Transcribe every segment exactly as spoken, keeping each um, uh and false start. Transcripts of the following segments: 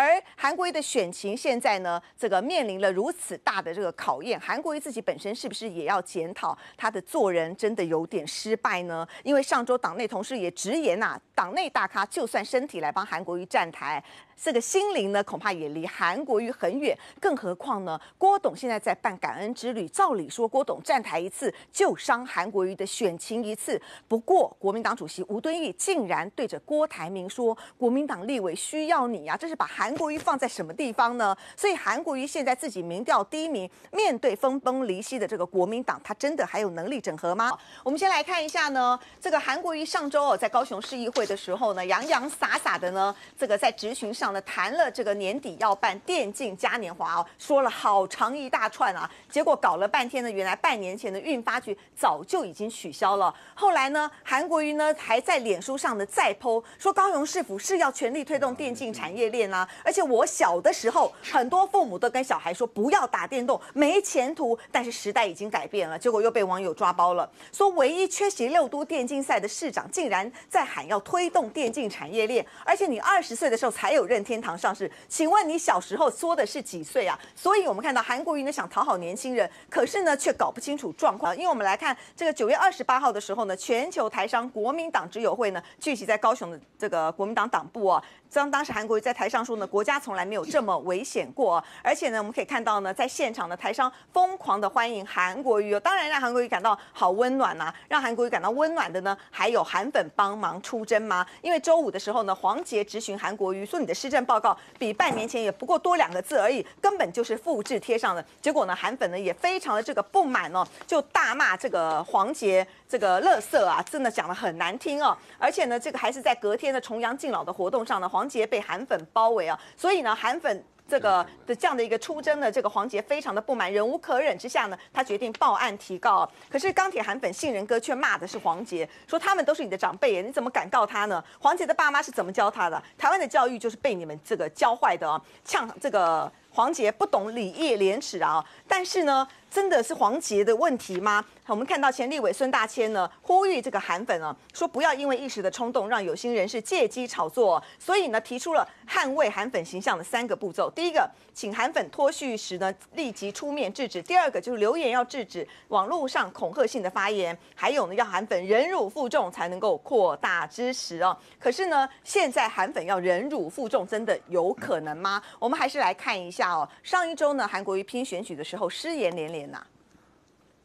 而韩国瑜的选情现在呢，这个面临了如此大的这个考验，韩国瑜自己本身是不是也要检讨他的做人真的有点失败呢？因为上周党内同事也直言呐、啊，党内大咖就算身体来帮韩国瑜站台，这个心灵呢恐怕也离韩国瑜很远。更何况呢，郭董现在在办感恩之旅，照理说郭董站台一次就伤韩国瑜的选情一次。不过国民党主席吴敦义竟然对着郭台铭说：“国民党立委需要你呀、啊！”这是把韩国瑜放在什么地方呢？所以韩国瑜现在自己民调低迷，面对分崩离析的这个国民党，他真的还有能力整合吗？我们先来看一下呢，这个韩国瑜上周哦，在高雄市议会的时候呢，洋洋洒洒的呢，这个在质询上呢谈了这个年底要办电竞嘉年华哦，说了好长一大串啊，结果搞了半天呢，原来半年前的运发局早就已经取消了。后来呢，韩国瑜呢还在脸书上呢再 po 说高雄市府是要全力推动电竞产业链啊，而且我小的时候，很多父母都跟小孩说不要打电动，没前途。但是时代已经改变了，结果又被网友抓包了，说唯一缺席六都电竞赛的市长竟然在喊要推动电竞产业链，而且你二十岁的时候才有任天堂上市，请问你小时候说的是几岁啊？所以我们看到韩国瑜呢想讨好年轻人，可是呢却搞不清楚状况。因为我们来看这个九月二十八号的时候呢，全球台商国民党执友会呢聚集在高雄的这个国民党党部啊，当当时韩国瑜在台上说呢，国家从来没有这么危险过、啊，而且呢，我们可以看到呢，在现场的台商疯狂的欢迎韩国瑜、哦，当然让韩国瑜感到好温暖呐、啊。让韩国瑜感到温暖的呢，还有韩粉帮忙出征吗？因为周五的时候呢，黄捷质询韩国瑜说你的施政报告比半年前也不过多两个字而已，根本就是复制贴上的。结果呢，韩粉呢也非常的这个不满哦，就大骂这个黄捷这个垃圾啊，真的讲得很难听哦。而且呢，这个还是在隔天的重阳敬老的活动上呢，黄捷被韩粉包围啊，所以呢，韩粉这个的这样的一个出征呢，这个黄捷非常的不满，忍无可忍之下呢，他决定报案提告、啊。可是钢铁韩粉杏仁哥却骂的是黄捷，说他们都是你的长辈耶，你怎么敢告他呢？黄捷的爸妈是怎么教他的？台湾的教育就是被你们这个教坏的啊！呛这个黄捷不懂礼义廉耻啊！但是呢，真的是黄捷的问题吗？我们看到前立委孙大千呢呼吁这个韩粉啊，说不要因为一时的冲动让有心人士借机炒作、啊，所以呢提出了捍卫韩粉形象的三个步骤。第一个，请韩粉脱序时呢立即出面制止；第二个就是留言要制止网络上恐吓性的发言；还有呢，要韩粉忍辱负重才能够扩大支持啊。可是呢，现在韩粉要忍辱负重，真的有可能吗？我们还是来看一下哦。上一周呢，韩国瑜拼选举的时候失言连连。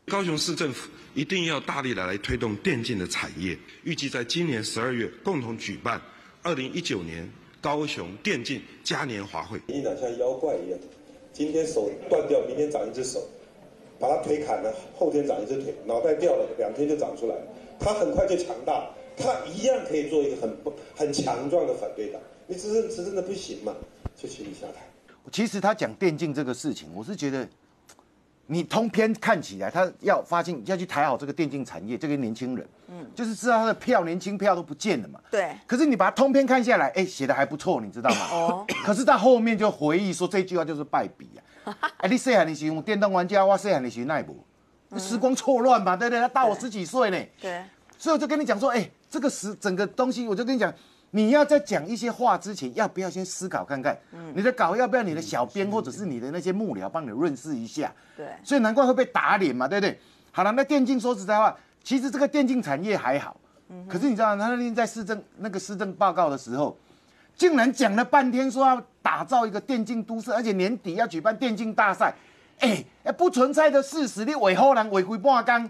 高雄市政府一定要大力的来推动电竞的产业，预计在今年十二月共同举办二零一九年高雄电竞嘉年华会。民进党像妖怪一样，今天手断掉，明天长一只手；把他腿砍了，后天长一只腿；脑袋掉了，两天就长出来。他很快就强大，他一样可以做一个很很强壮的反对党。你执政执政的不行嘛，就请你下台。其实他讲电竞这个事情，我是觉得。你通篇看起来，他要发现要去抬好这个电竞产业，这个年轻人，嗯，就是知道他的票，年轻票都不见了嘛。对。可是你把他通篇看下来，哎、欸，写的还不错，你知道吗？哦。可是他后面就回忆说这句话就是败笔啊！哎、欸，你谁喊你是用电动玩家，我谁喊你是奈博，嗯、时光错乱嘛，对不对？他大我十几岁呢。对。所以我就跟你讲说，哎、欸，这个时整个东西，我就跟你讲。你要在讲一些话之前，要不要先思考看看？嗯、你的稿要不要你的小编或者是你的那些幕僚帮你润饰一下？对，所以难怪会被打脸嘛，对不对？好了，那电竞说实在话，其实这个电竞产业还好，嗯、可是你知道他那天在市政那个市政报告的时候，竟然讲了半天说要打造一个电竞都市，而且年底要举办电竞大赛，哎、欸，不存在的事实，你伪后人伪规半缸，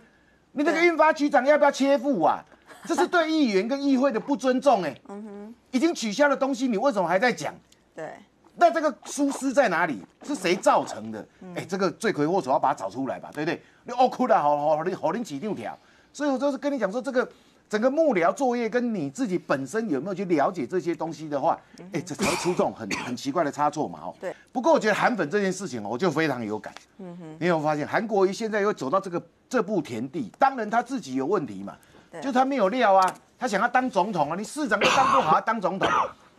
你那个运发局长要不要切腹啊？这是对议员跟议会的不尊重哎、欸，嗯哼，已经取消的东西，你为什么还在讲？对，那这个疏失在哪里？是谁造成的？哎、嗯欸，这个罪魁祸首要把它找出来吧，对不对？你哦哭了，好好好，你好你起六条。所以我就是跟你讲说，这个整个幕僚作业跟你自己本身有没有去了解这些东西的话，哎、欸，这才会出这种很很奇怪的差错嘛哦。对。不过我觉得韩粉这件事情我就非常有感。嗯哼，你有发现韩国瑜现在又走到这个这步田地，当然他自己有问题嘛。就他没有料啊，他想要当总统啊，你市长都当不好，他当总统。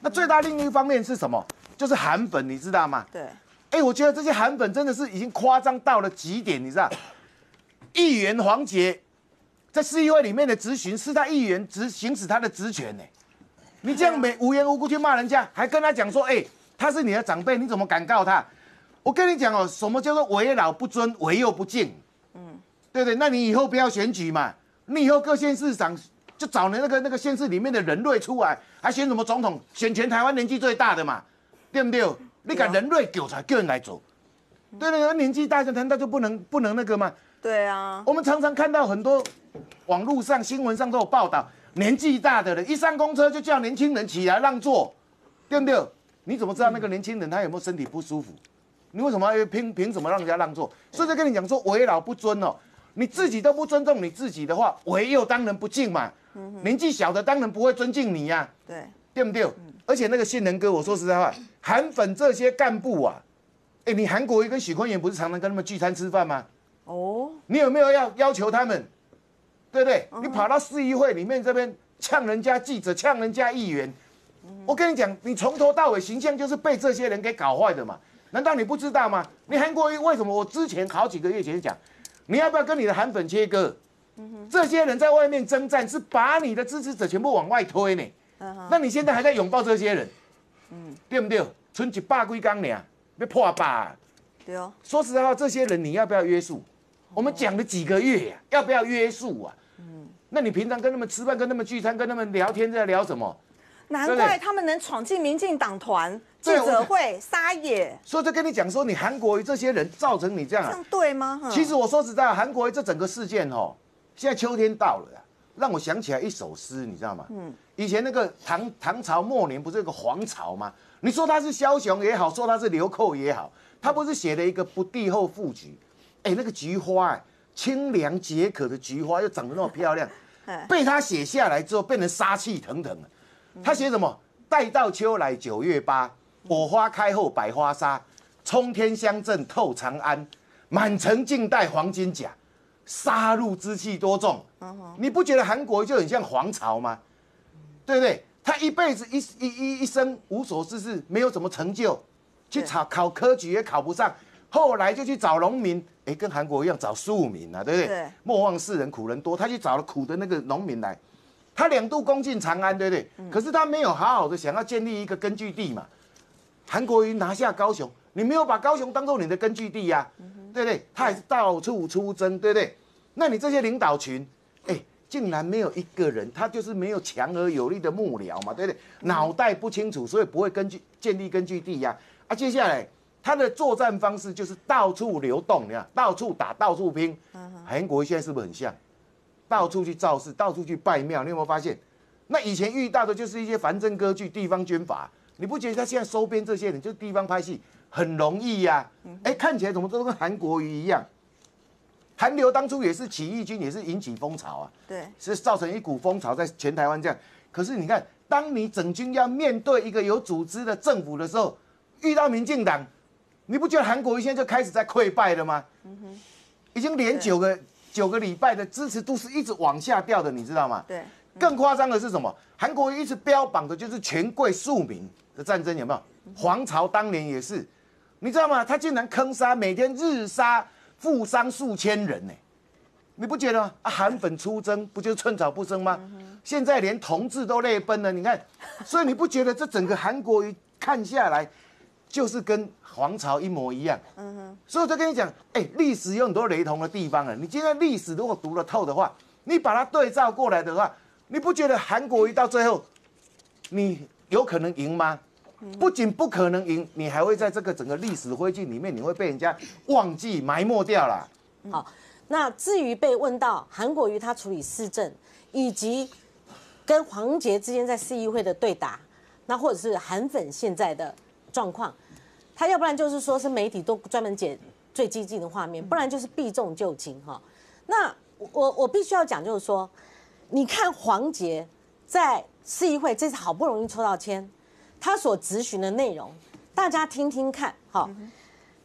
那最大另一方面是什么？就是韩粉，你知道吗？对。哎、欸，我觉得这些韩粉真的是已经夸张到了极点，你知道？议员黄捷在市议会里面的质询，是他议员执行使他的职权呢、欸。你这样没无缘无故去骂人家，还跟他讲说，哎、欸，他是你的长辈，你怎么敢告他？我跟你讲哦，什么叫做为老不尊，为幼不敬？嗯，对不对？那你以后不要选举嘛，你以后各县市长就找那个那个县市里面的人瑞出来，还选什么总统？选全台湾年纪最大的嘛，对不对？你敢人瑞叫出来，叫人来做，对不对？年纪大，难道就不能不能那个吗？对啊，我们常常看到很多网络上、新闻上都有报道，年纪大的人一上公车就叫年轻人起来让座，对不对？你怎么知道那个年轻人他有没有身体不舒服？你为什么要凭凭什么让人家让座？所以就跟你讲说，为老不尊哦，你自己都不尊重你自己的话，为幼当然不敬嘛。嗯、年纪小的当然不会尊敬你呀、啊，对，对不对？嗯、而且那个杏仁哥，我说实在话，韩粉这些干部啊，哎，你韩国瑜跟许崑源不是常常跟他们聚餐吃饭吗？哦，你有没有要要求他们，对不对？嗯、你跑到市议会里面这边呛人家记者，呛人家议员，嗯、我跟你讲，你从头到尾形象就是被这些人给搞坏的嘛。难道你不知道吗？你韩国瑜为什么？我之前好几个月前讲，你要不要跟你的韩粉切割？这些人在外面征战，是把你的支持者全部往外推呢。Uh huh. 那你现在还在拥抱这些人，嗯，对不对？剩一百几天而已，要破百。对哦。说实在话，这些人你要不要约束？我们讲了几个月呀、啊，要不要约束啊？嗯。那你平常跟他们吃饭、跟他们聚餐、跟他们聊天，在聊什么？难怪他们能闯进民进党团记者会撒野。所以就跟你讲说，你韩国瑜这些人造成你这样、啊，这样对吗？其实我说实在，韩国瑜这整个事件哦。现在秋天到了，让我想起来一首诗，你知道吗？嗯，以前那个唐唐朝末年不是有个黄巢吗？你说他是枭雄也好，说他是流寇也好，他不是写了一个不第后赋菊？哎、欸，那个菊花、欸，清凉解渴的菊花，又长得那么漂亮，被他写下来之后，变成杀气腾腾了。他写什么？待到秋来九月八，我花开后百花杀，冲天香阵透长安，满城尽带黄金甲。杀戮之气多重，你不觉得韩国就很像黄巢吗？对不对？他一辈子一一一一生无所事事，没有什么成就，去考考科举也考不上，后来就去找农民，哎，跟韩国一样找庶民啊，对不对？对，莫忘世人苦人多，他去找了苦的那个农民来，他两度攻进长安，对不对？嗯、可是他没有好好的想要建立一个根据地嘛。韩国瑜拿下高雄，你没有把高雄当做你的根据地呀、啊，嗯、对不对？他还是到处出征，对不对？那你这些领导群，哎，竟然没有一个人，他就是没有强而有力的幕僚嘛，对不对？嗯、脑袋不清楚，所以不会根据建立根据地呀、啊。啊，接下来他的作战方式就是到处流动，你看，到处打，到处拼。韩国瑜现在是不是很像？到处去造势，到处去拜庙，你有没有发现？那以前遇到的就是一些藩镇割据、地方军阀。你不觉得他现在收编这些人，就是地方拍戏很容易呀、啊？哎、欸，看起来怎么都跟韩国瑜一样。韩流当初也是起义军，也是引起风潮啊。对，是造成一股风潮在全台湾这样。可是你看，当你整军要面对一个有组织的政府的时候，遇到民进党，你不觉得韩国瑜现在就开始在溃败了吗？嗯哼，已经连九个九个礼拜的支持度是一直往下掉的，你知道吗？对。嗯、更夸张的是什么？韩国瑜一直标榜的就是权贵庶民。的战争有没有？黄巢当年也是，你知道吗？他竟然坑杀，每天日杀负伤数千人呢、欸，你不觉得吗？啊，韩粉出征不就是寸草不生吗？嗯、现在连同志都泪奔了，你看，所以你不觉得这整个韩国瑜看下来，就是跟黄巢一模一样？嗯哼。所以我就跟你讲，哎、欸，历史有很多雷同的地方了。你今天历史如果读得透的话，你把它对照过来的话，你不觉得韩国瑜到最后，你有可能赢吗？不仅不可能赢，你还会在这个整个历史灰烬里面，你会被人家忘记、埋没掉了。好，那至于被问到韩国瑜他处理市政，以及跟黄捷之间在市议会的对打，那或者是韩粉现在的状况，他要不然就是说是媒体都专门剪最激进的画面，不然就是避重就轻哈。那我我必须要讲就是说，你看黄捷在市议会这次好不容易抽到签。他所质询的内容，大家听听看。好，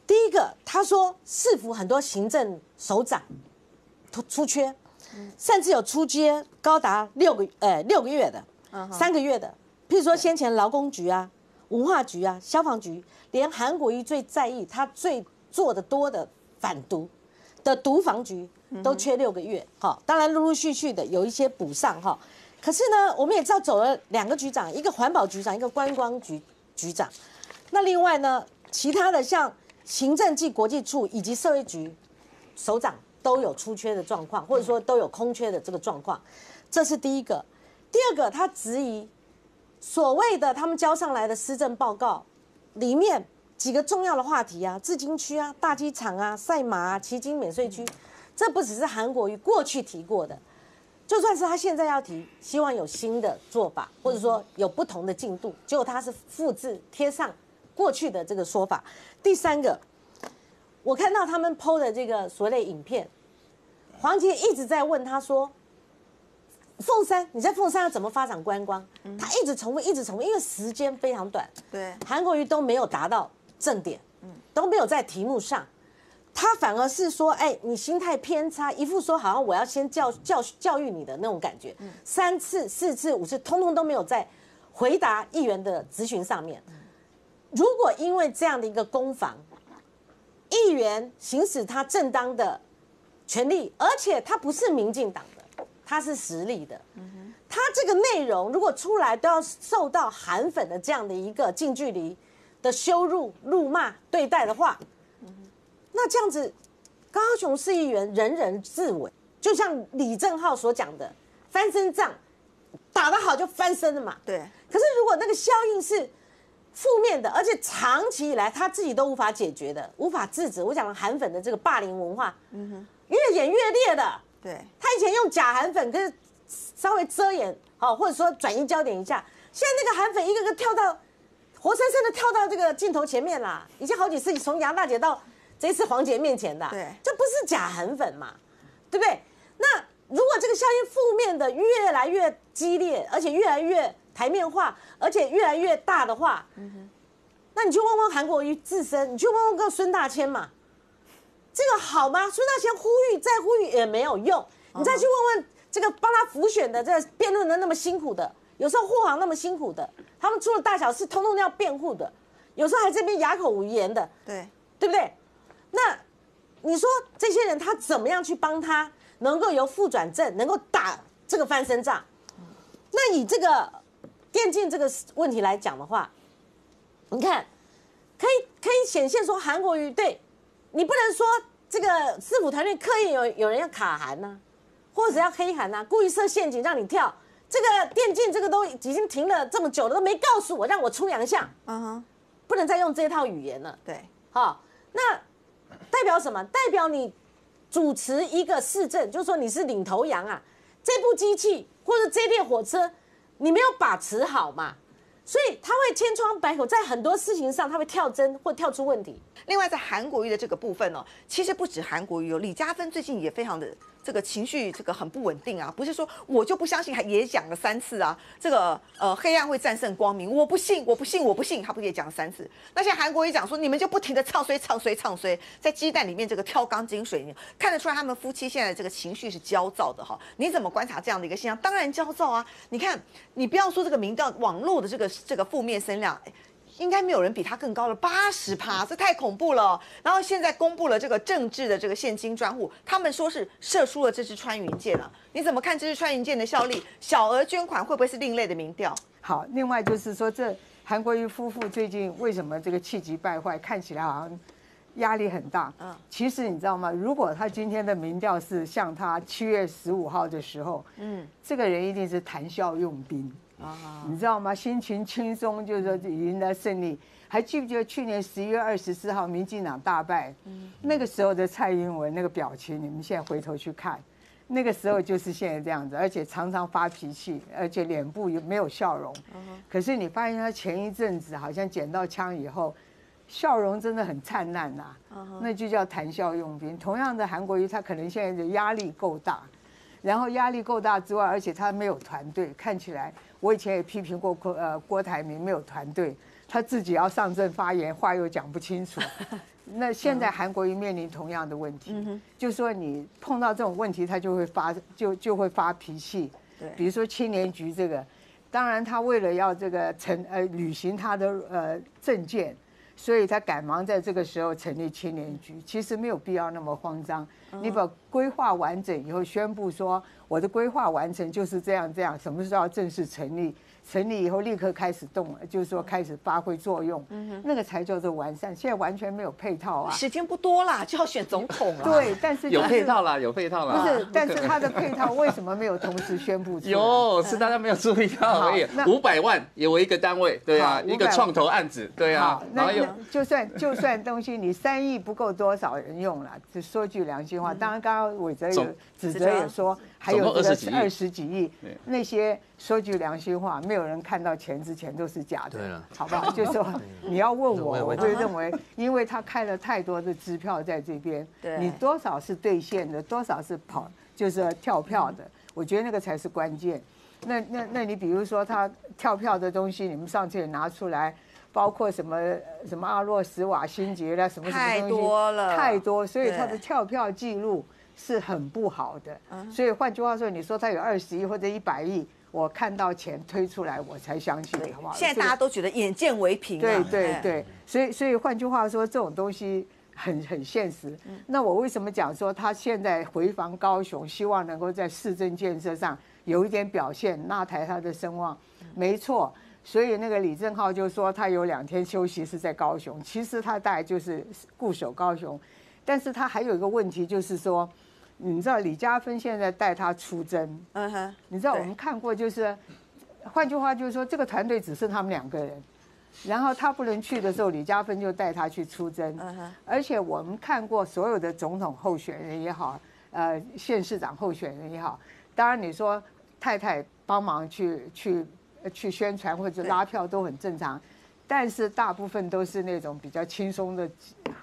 第一个，他说市府很多行政首长出缺，甚至有出缺高达六个呃六个月的、三个月的。譬如说先前劳工局啊、文化局啊、消防局，连韩国瑜最在意他最做得多的反毒的毒防局都缺六个月。好，当然陆陆续续的有一些补上哈。可是呢，我们也知道走了两个局长，一个环保局长，一个观光局局长，那另外呢，其他的像行政暨国际处以及社会局首长都有出缺的状况，或者说都有空缺的这个状况，这是第一个。第二个，他质疑所谓的他们交上来的施政报告里面几个重要的话题啊，自经区啊、大机场啊、赛马啊、旗津免税区，这不只是韩国瑜过去提过的。 就算是他现在要提，希望有新的做法，或者说有不同的进度，结果他是复制贴上过去的这个说法。第三个，我看到他们 P O 的这个所谓的影片，黄捷一直在问他说：“凤山，你在凤山要怎么发展观光？”他一直重复，一直重复，因为时间非常短，对，韩国瑜都没有达到正点，都没有在题目上。 他反而是说，哎，你心态偏差，一副说好像我要先教教教育你的那种感觉。三次、四次、五次，通通都没有在回答议员的质询上面。如果因为这样的一个攻防，议员行使他正当的权利，而且他不是民进党的，他是实力的，他这个内容如果出来都要受到韩粉的这样的一个近距离的羞辱、辱骂、对待的话。 那这样子，高雄市议员人人自危，就像李正皓所讲的，翻身仗打得好就翻身了嘛。对。可是如果那个效应是负面的，而且长期以来他自己都无法解决的、无法制止，我讲了韩粉的这个霸凌文化，嗯哼，越演越烈的。对。他以前用假韩粉，可是稍微遮掩，好、哦，或者说转移焦点一下，现在那个韩粉一个个跳到，活生生的跳到这个镜头前面啦，已经好几次，从杨大姐到。 这次黄捷面前的、啊，对，这不是假韩粉嘛，对不对？那如果这个效应负面的越来越激烈，而且越来越台面化，而且越来越大的话，嗯、那你去问问韩国瑜自身，你去问问个孙大千嘛，这个好吗？孙大千呼吁再呼吁也没有用，你再去问问这个帮他辅选的、这个辩论的那么辛苦的，有时候护航那么辛苦的，他们出了大小事通通都要辩护的，有时候还这边哑口无言的，对，对不对？ 那你说这些人他怎么样去帮他能够由负转正，能够打这个翻身仗？那以这个电竞这个问题来讲的话，你看，可以可以显现说韩国瑜对你不能说这个市府团队刻意有有人要卡韩呐、啊，或者要黑韩呐、啊，故意设陷阱让你跳。这个电竞这个都已经停了这么久了，都没告诉我让我出洋相，嗯哼，不能再用这套语言了。对，好，那。 代表什么？代表你主持一个市政，就是说你是领头羊啊！这部机器或者这列火车，你没有把持好嘛，所以他会千疮百孔，在很多事情上他会跳针或跳出问题。另外，在韩国瑜的这个部分哦，其实不止韩国瑜哦，李佳芬最近也非常的。 这个情绪这个很不稳定啊，不是说我就不相信，还也讲了三次啊。这个呃黑暗会战胜光明，我不信，我不信，我不信，他不是也讲了三次？那现在韩国瑜讲说，你们就不停的唱衰、唱衰、唱衰，在鸡蛋里面这个挑钢筋水泥，看得出来他们夫妻现在这个情绪是焦躁的哈。你怎么观察这样的一个现象？当然焦躁啊！你看，你不要说这个民调网络的这个这个负面声量。 应该没有人比他更高了，八十趴，这太恐怖了。然后现在公布了这个政治的这个现金专户，他们说是射出了这支穿云箭了、啊。你怎么看这支穿云箭的效力？小额捐款会不会是另类的民调？好，另外就是说，这韩国瑜夫妇最近为什么这个气急败坏，看起来好像压力很大？嗯，其实你知道吗？如果他今天的民调是像他七月十五号的时候，嗯，这个人一定是谈笑用兵。 你知道吗？心情轻松，就是说赢得胜利。还记不记得去年十一月二十四号，民进党大败？嗯，那个时候的蔡英文那个表情，你们现在回头去看，那个时候就是现在这样子，而且常常发脾气，而且脸部也没有笑容。可是你发现他前一阵子好像捡到枪以后，笑容真的很灿烂呐、啊，那就叫谈笑用兵。同样的，韩国瑜他可能现在的压力够大。 然后压力够大之外，而且他没有团队，看起来我以前也批评过郭呃郭台铭没有团队，他自己要上阵发言，话又讲不清楚。那现在韩国瑜面临同样的问题，嗯、就说你碰到这种问题，他就会发就就会发脾气。对，比如说青年局这个，当然他为了要这个成呃履行他的呃政见，所以他赶忙在这个时候成立青年局，其实没有必要那么慌张。你把规划完整以后，宣布说我的规划完成就是这样这样，什么时候要正式成立？成立以后立刻开始动，就是说开始发挥作用，那个才叫做完善。现在完全没有配套啊，时间不多啦，就要选总统了。对，但是有配套啦，有配套啦。不是，但是他的配套为什么没有同时宣布出来？有，是大家没有注意到而已。五百万有一个单位，对啊，一个创投案子，对啊。那就算就算东西你三亿不够多少人用了，就说句良心话，当然刚刚伟哲有指责也说。 还有二十几亿，那些说句良心话，没有人看到钱之前都是假的，对了，好不好？就是说你要问我，我就认为，因为他开了太多的支票在这边，你多少是兑现的，多少是跑，就是跳票的，我觉得那个才是关键。那那那你比如说他跳票的东西，你们上次也拿出来。 包括什么什么阿洛斯瓦辛杰啦，什么什么东西太多了，太多，所以他的跳票记录是很不好的。所以换句话说，你说他有二十亿或者一百亿，我看到钱推出来，我才相信，好不好？现在大家都觉得眼见为凭、啊。对对对，所以所以换句话说，这种东西很很现实。那我为什么讲说他现在回访高雄，希望能够在市政建设上有一点表现，拉抬他的声望？没错。 所以那个李正皓就说他有两天休息是在高雄，其实他大概就是固守高雄，但是他还有一个问题就是说，你知道李佳芬现在带他出征，嗯哼，你知道我们看过就是，换句话就是说这个团队只剩他们两个人，然后他不能去的时候，李佳芬就带他去出征，嗯哼，而且我们看过所有的总统候选人也好，呃，县市长候选人也好，当然你说太太帮忙去去。 去宣传或者拉票都很正常，但是大部分都是那种比较轻松的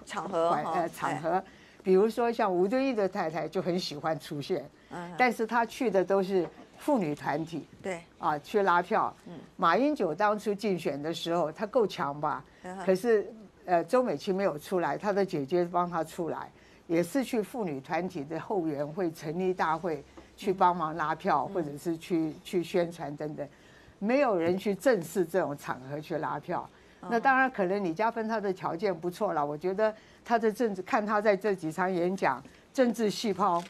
场合，呃，场合，比如说像吴敦义的太太就很喜欢出现，但是她去的都是妇女团体，对，啊，去拉票。马英九当初竞选的时候，他够强吧？可是，呃，周美青没有出来，她的姐姐帮她出来，也是去妇女团体的后援会成立大会去帮忙拉票，或者是去去宣传等等。 没有人去正视这种场合去拉票，那当然可能李佳芬她的条件不错啦，我觉得她的政治看她在这几场演讲，政治细胞，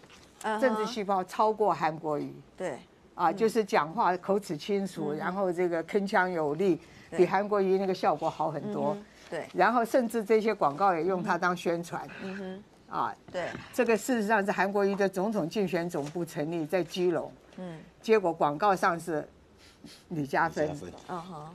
政治细胞超过韩国瑜，对，啊，就是讲话口齿清楚，然后这个铿锵有力，比韩国瑜那个效果好很多，对，然后甚至这些广告也用它当宣传，嗯哼，啊，对，这个事实上是韩国瑜的总统竞选总部成立在基隆，嗯，结果广告上是。 李佳芬，嗯哼，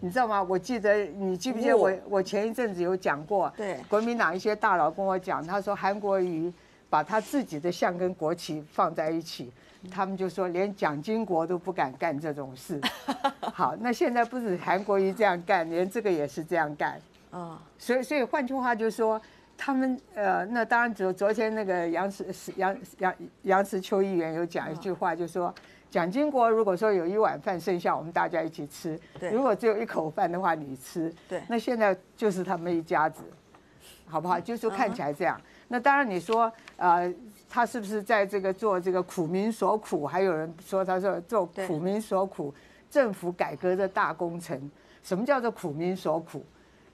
你知道吗？我记得，你记不记得我？我前一阵子有讲过，对，国民党一些大佬跟我讲，他说韩国瑜把他自己的像跟国旗放在一起，他们就说连蒋经国都不敢干这种事。好，那现在不止韩国瑜这样干，连这个也是这样干啊。所以，所以换句话就是说，他们呃，那当然，昨昨天那个杨石杨杨杨石秋议员有讲一句话，就说。 蒋经国如果说有一碗饭剩下，我们大家一起吃；如果只有一口饭的话，你吃。对，那现在就是他们一家子，好不好？就是看起来这样。那当然，你说呃，他是不是在这个做这个苦民所苦？还有人说他说做苦民所苦，政府改革的大工程。什么叫做苦民所苦？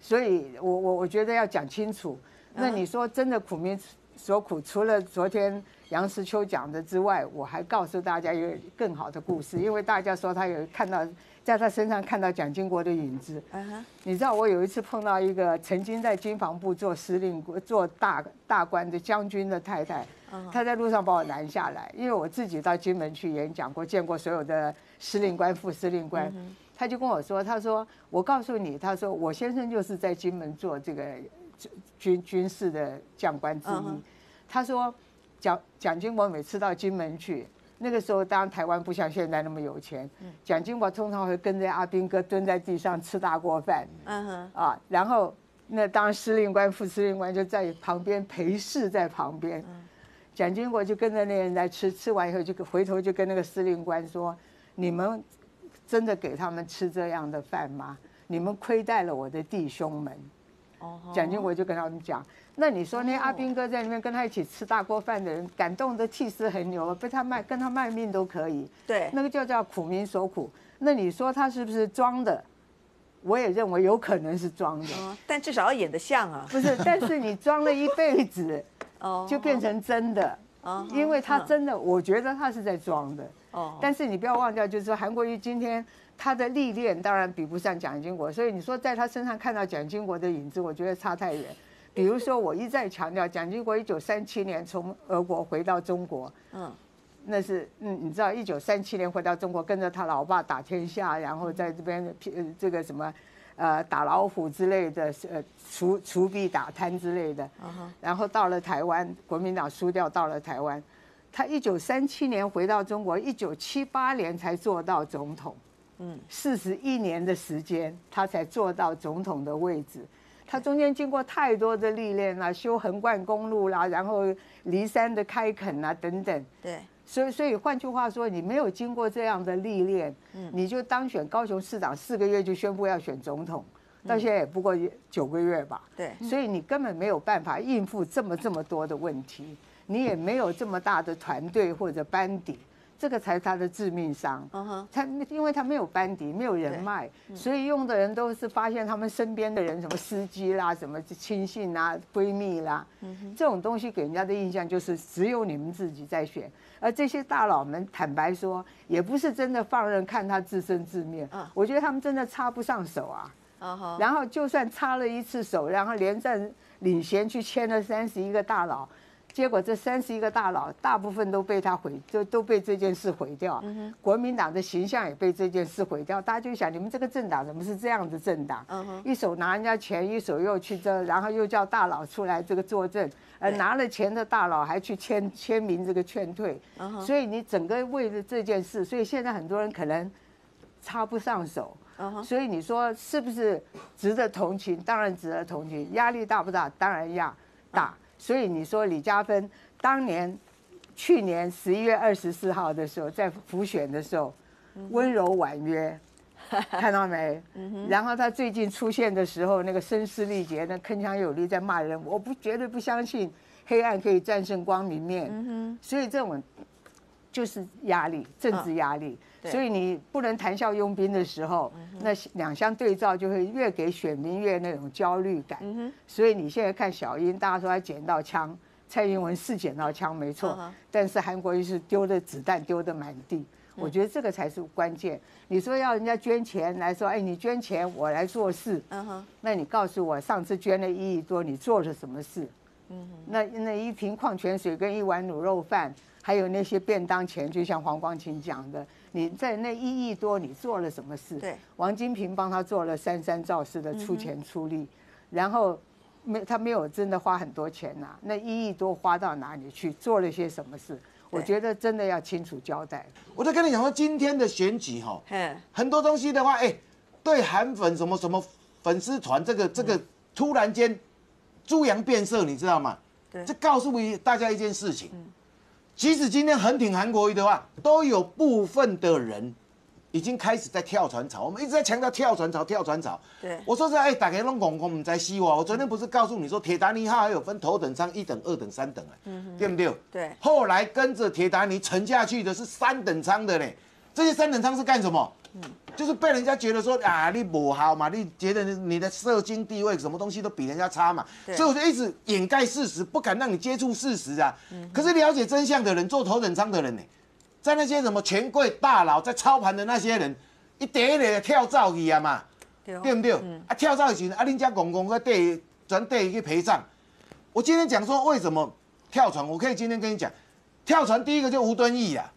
所以我我我觉得要讲清楚。那你说真的苦民所苦，除了昨天。 杨石秋讲的之外，我还告诉大家一个更好的故事，因为大家说他有看到，在他身上看到蒋经国的影子。你知道我有一次碰到一个曾经在军防部做司令、做大大官的将军的太太，她在路上把我拦下来，因为我自己到金门去演讲过，见过所有的司令官、副司令官，她就跟我说，她说我告诉你，她说我先生就是在金门做这个军军事的将官之一，她说。 蒋蒋经国每次到金门去，那个时候当然台湾不像现在那么有钱，蒋经国通常会跟着阿兵哥蹲在地上吃大锅饭，嗯哼，啊，然后那当然司令官、副司令官就在旁边陪侍在旁边，蒋经国就跟着那人来吃，吃完以后就回头就跟那个司令官说：“你们真的给他们吃这样的饭吗？你们亏待了我的弟兄们。” 蒋经国就跟他们讲，那你说那阿兵哥在那边跟他一起吃大锅饭的人，感动得气势横流，被他卖跟他卖命都可以。对，那个就叫苦民所苦。那你说他是不是装的？我也认为有可能是装的，哦、但至少要演得像啊。不是，但是你装了一辈子，哦，就变成真的。哦，因为他真的，嗯、我觉得他是在装的。哦，但是你不要忘掉，就是说韩国瑜今天他的历练当然比不上蒋经国，所以你说在他身上看到蒋经国的影子，我觉得差太远。比如说，我一再强调，蒋经国一九三七年从俄国回到中国，嗯。 那是，嗯，你知道，一九三七年回到中国，跟着他老爸打天下，然后在这边，这个什么，呃，打老虎之类的，呃，除除弊打贪之类的。然后到了台湾，国民党输掉，到了台湾，他一九三七年回到中国，一九七八年才做到总统，嗯，四十一年的时间，他才做到总统的位置。 他中间经过太多的历练啦，修横贯公路啦，然后骊山的开垦啦等等。对，所以所以换句话说，你没有经过这样的历练，嗯、你就当选高雄市长四个月就宣布要选总统，到现在也不过九个月吧。对、嗯，所以你根本没有办法应付这么这么多的问题，你也没有这么大的团队或者班底。 这个才是他的致命伤。他因为他没有班底，没有人脉，所以用的人都是发现他们身边的人，什么司机啦，什么亲信啦、闺蜜啦，这种东西给人家的印象就是只有你们自己在选。而这些大佬们，坦白说，也不是真的放任看他自生自灭。我觉得他们真的插不上手啊。然后就算插了一次手，然后连战领衔去签了三十一个大佬。 结果这三十一个大佬，大部分都被他毁，都都被这件事毁掉。嗯、国民党的形象也被这件事毁掉。大家就想，你们这个政党怎么是这样的政党？嗯、一手拿人家钱，一手又去这，然后又叫大佬出来这个作证，而拿了钱的大佬还去签签名这个劝退。嗯、所以你整个为了这件事，所以现在很多人可能插不上手。嗯、所以你说是不是值得同情？当然值得同情。压力大不大？当然压大。嗯 所以你说李嘉芬当年，去年十一月二十四号的时候，在浮选的时候，温柔婉约，看到没？然后他最近出现的时候，那个声嘶力竭，那铿锵有力，在骂人。我不绝对不相信黑暗可以战胜光明面。所以这种就是压力，政治压力。所以你不能谈笑佣兵的时候，那两相对照就会越给选民越那种焦虑感。所以你现在看小英，大家说她捡到枪，蔡英文是捡到枪没错，但是韩国瑜是丢的子弹丢的满地。我觉得这个才是关键。你说要人家捐钱来说，哎，你捐钱我来做事，那你告诉我上次捐了一亿多，你做了什么事？那那一瓶矿泉水跟一碗卤肉饭，还有那些便当钱，就像黄光芹讲的。 你在那一亿多，你做了什么事？对，王金平帮他做了三山造势的出钱出力，然后没他没有真的花很多钱呐、啊，那一亿多花到哪里去？做了些什么事？我觉得真的要清楚交代。我在跟你讲说，今天的选举哈、哦，很多东西的话，哎，对韩粉什么什么粉丝团，这个这个突然间猪羊变色，你知道吗？对，这告诉大家一件事情。嗯 即使今天很挺韩国瑜的话，都有部分的人已经开始在跳船潮。我们一直在强调跳船潮，跳船潮。对，我说是哎，打开弄广告，我们在西瓜。我昨天不是告诉你说，铁达尼号还有分头等舱、一等、二等、三等哎、欸，嗯、对不对？对。后来跟着铁达尼沉下去的是三等舱的嘞，这些三等舱是干什么？嗯，就是被人家觉得说啊，你不好嘛，你觉得你的社经地位什么东西都比人家差嘛，所以我就一直掩盖事实，不敢让你接触事实啊。嗯、可是了解真相的人，做头等舱的人呢、欸，在那些什么权贵大佬在操盘的那些人，一点一点的跳蚤去啊嘛， 對， 对不对？嗯、啊，跳蚤去啊，恁家公公在对转对去陪葬。我今天讲说为什么跳船，我可以今天跟你讲，跳船第一个就吴敦义啊，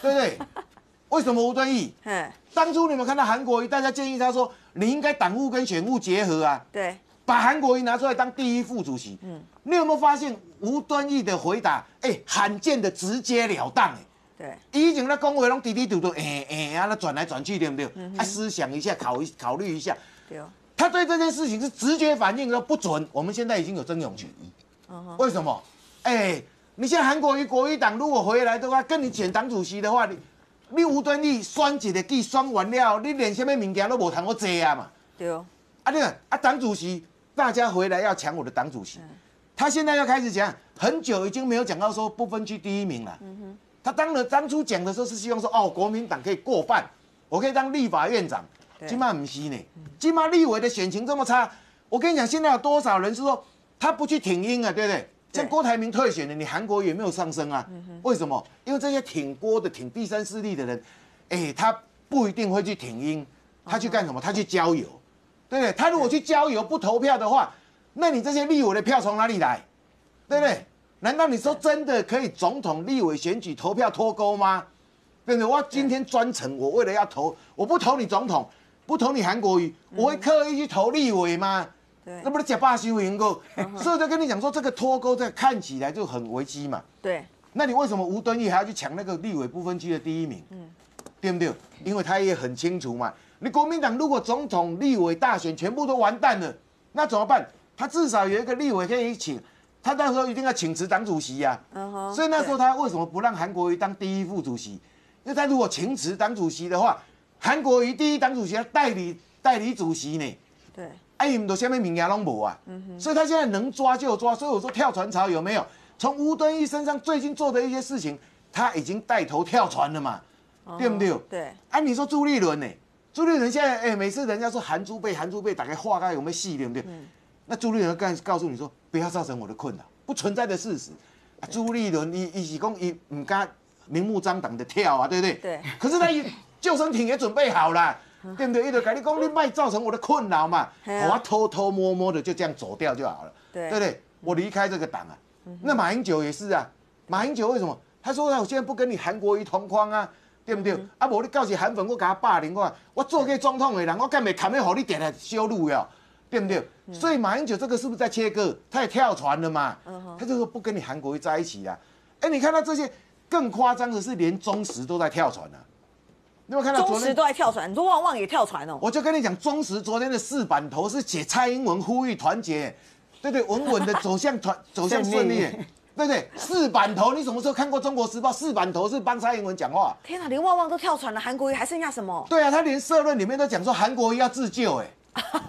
对不对？为什么吴敦义？嗯，当初你们看到韩国瑜，大家建议他说，你应该党务跟选务结合啊。对，把韩国瑜拿出来当第一副主席。嗯，你有没有发现吴敦义的回答？哎、欸，罕见的直截了当、欸。对，以前那公维拢滴滴嘟嘟，哎哎啊，那转来转去，对不对？嗯、啊，思想一下，考考虑一下。对、哦、他对这件事情是直觉反应说不准。我们现在已经有曾永权。嗯、为什么？哎、欸，你现在韩国瑜国瑜党如果回来的话，跟你选党主席的话，你。 你吴敦义选一个计选完了，你连什么物件都无通我坐啊嘛。对哦。啊，你看啊，党主席，大家回来要抢我的党主席，嗯、他现在要开始讲，很久已经没有讲到说不分区第一名了。嗯哼。他当了当初讲的时候是希望说，哦，国民党可以过半，我可以当立法院长，今嘛不是呢，今嘛立委的选情这么差，我跟你讲，现在有多少人是说他不去挺英啊，对不对？ 像郭台铭退选了，你韩国也没有上升啊？为什么？因为这些挺郭的、挺第三势力的人，哎，他不一定会去挺英，他去干什么？他去郊游，对不对？他如果去郊游不投票的话，那你这些立委的票从哪里来？对不对？难道你说真的可以总统、立委选举投票脱钩吗？对不对？我今天专程，我为了要投，我不投你总统，不投你韩国瑜，我会刻意去投立委吗？ 那不是假霸修行够，所以就跟你讲说，这个脱钩在看起来就很危机嘛。对，那你为什么吴敦义还要去抢那个立委不分区的第一名？嗯，对不对？因为他也很清楚嘛，你国民党如果总统、立委大选全部都完蛋了，那怎么办？他至少有一个立委可以请，他那时候一定要请辞党主席呀、啊。所以那时候他为什么不让韩国瑜当第一副主席？因为他如果请辞党主席的话，韩国瑜第一党主席要代理代理主席呢。对。 哎，你们都下面名牙拢无啊，嗯、所以他现在能抓就抓，所以我说跳船潮有没有？从吴敦义身上最近做的一些事情，他已经带头跳船了嘛，哦、对不对？对。啊，你说朱立伦呢、欸？朱立伦现在哎、欸，每次人家说韩朱辈，韩朱辈大概话该有没有戏，对不对？嗯、那朱立伦告告诉你说，不要造成我的困扰，不存在的事实。啊、朱立伦一一起讲，一唔敢明目张胆的跳啊，对不对？对。可是他救生艇也准备好了。 对不对？一直跟你讲，你别造成我的困扰嘛，我偷偷摸摸的就这样走掉就好了，对不对？我离开这个党啊。那马英九也是啊，马英九为什么？他说我现在不跟你韩国瑜同框啊，对不对？啊，无你告诉韩粉，我给他霸凌我，我做给总统的人，我干袂堪要让你点来羞辱了，对不对？所以马英九这个是不是在切割？他也跳船了嘛，他就说不跟你韩国瑜在一起啦。哎，你看到这些更夸张的是，连中时都在跳船啊。 你有没有看到昨天中时都在跳船，你说旺旺也跳船哦。我就跟你讲，中时昨天的四版头是写蔡英文呼吁团结，对对，稳稳的走向团走向胜利，对对。四版头，你什么时候看过《中国时报》四版头是帮蔡英文讲话？天哪，连旺旺都跳船了，韩国瑜还剩下什么？对啊，他连社论里面都讲说韩国瑜要自救，哎，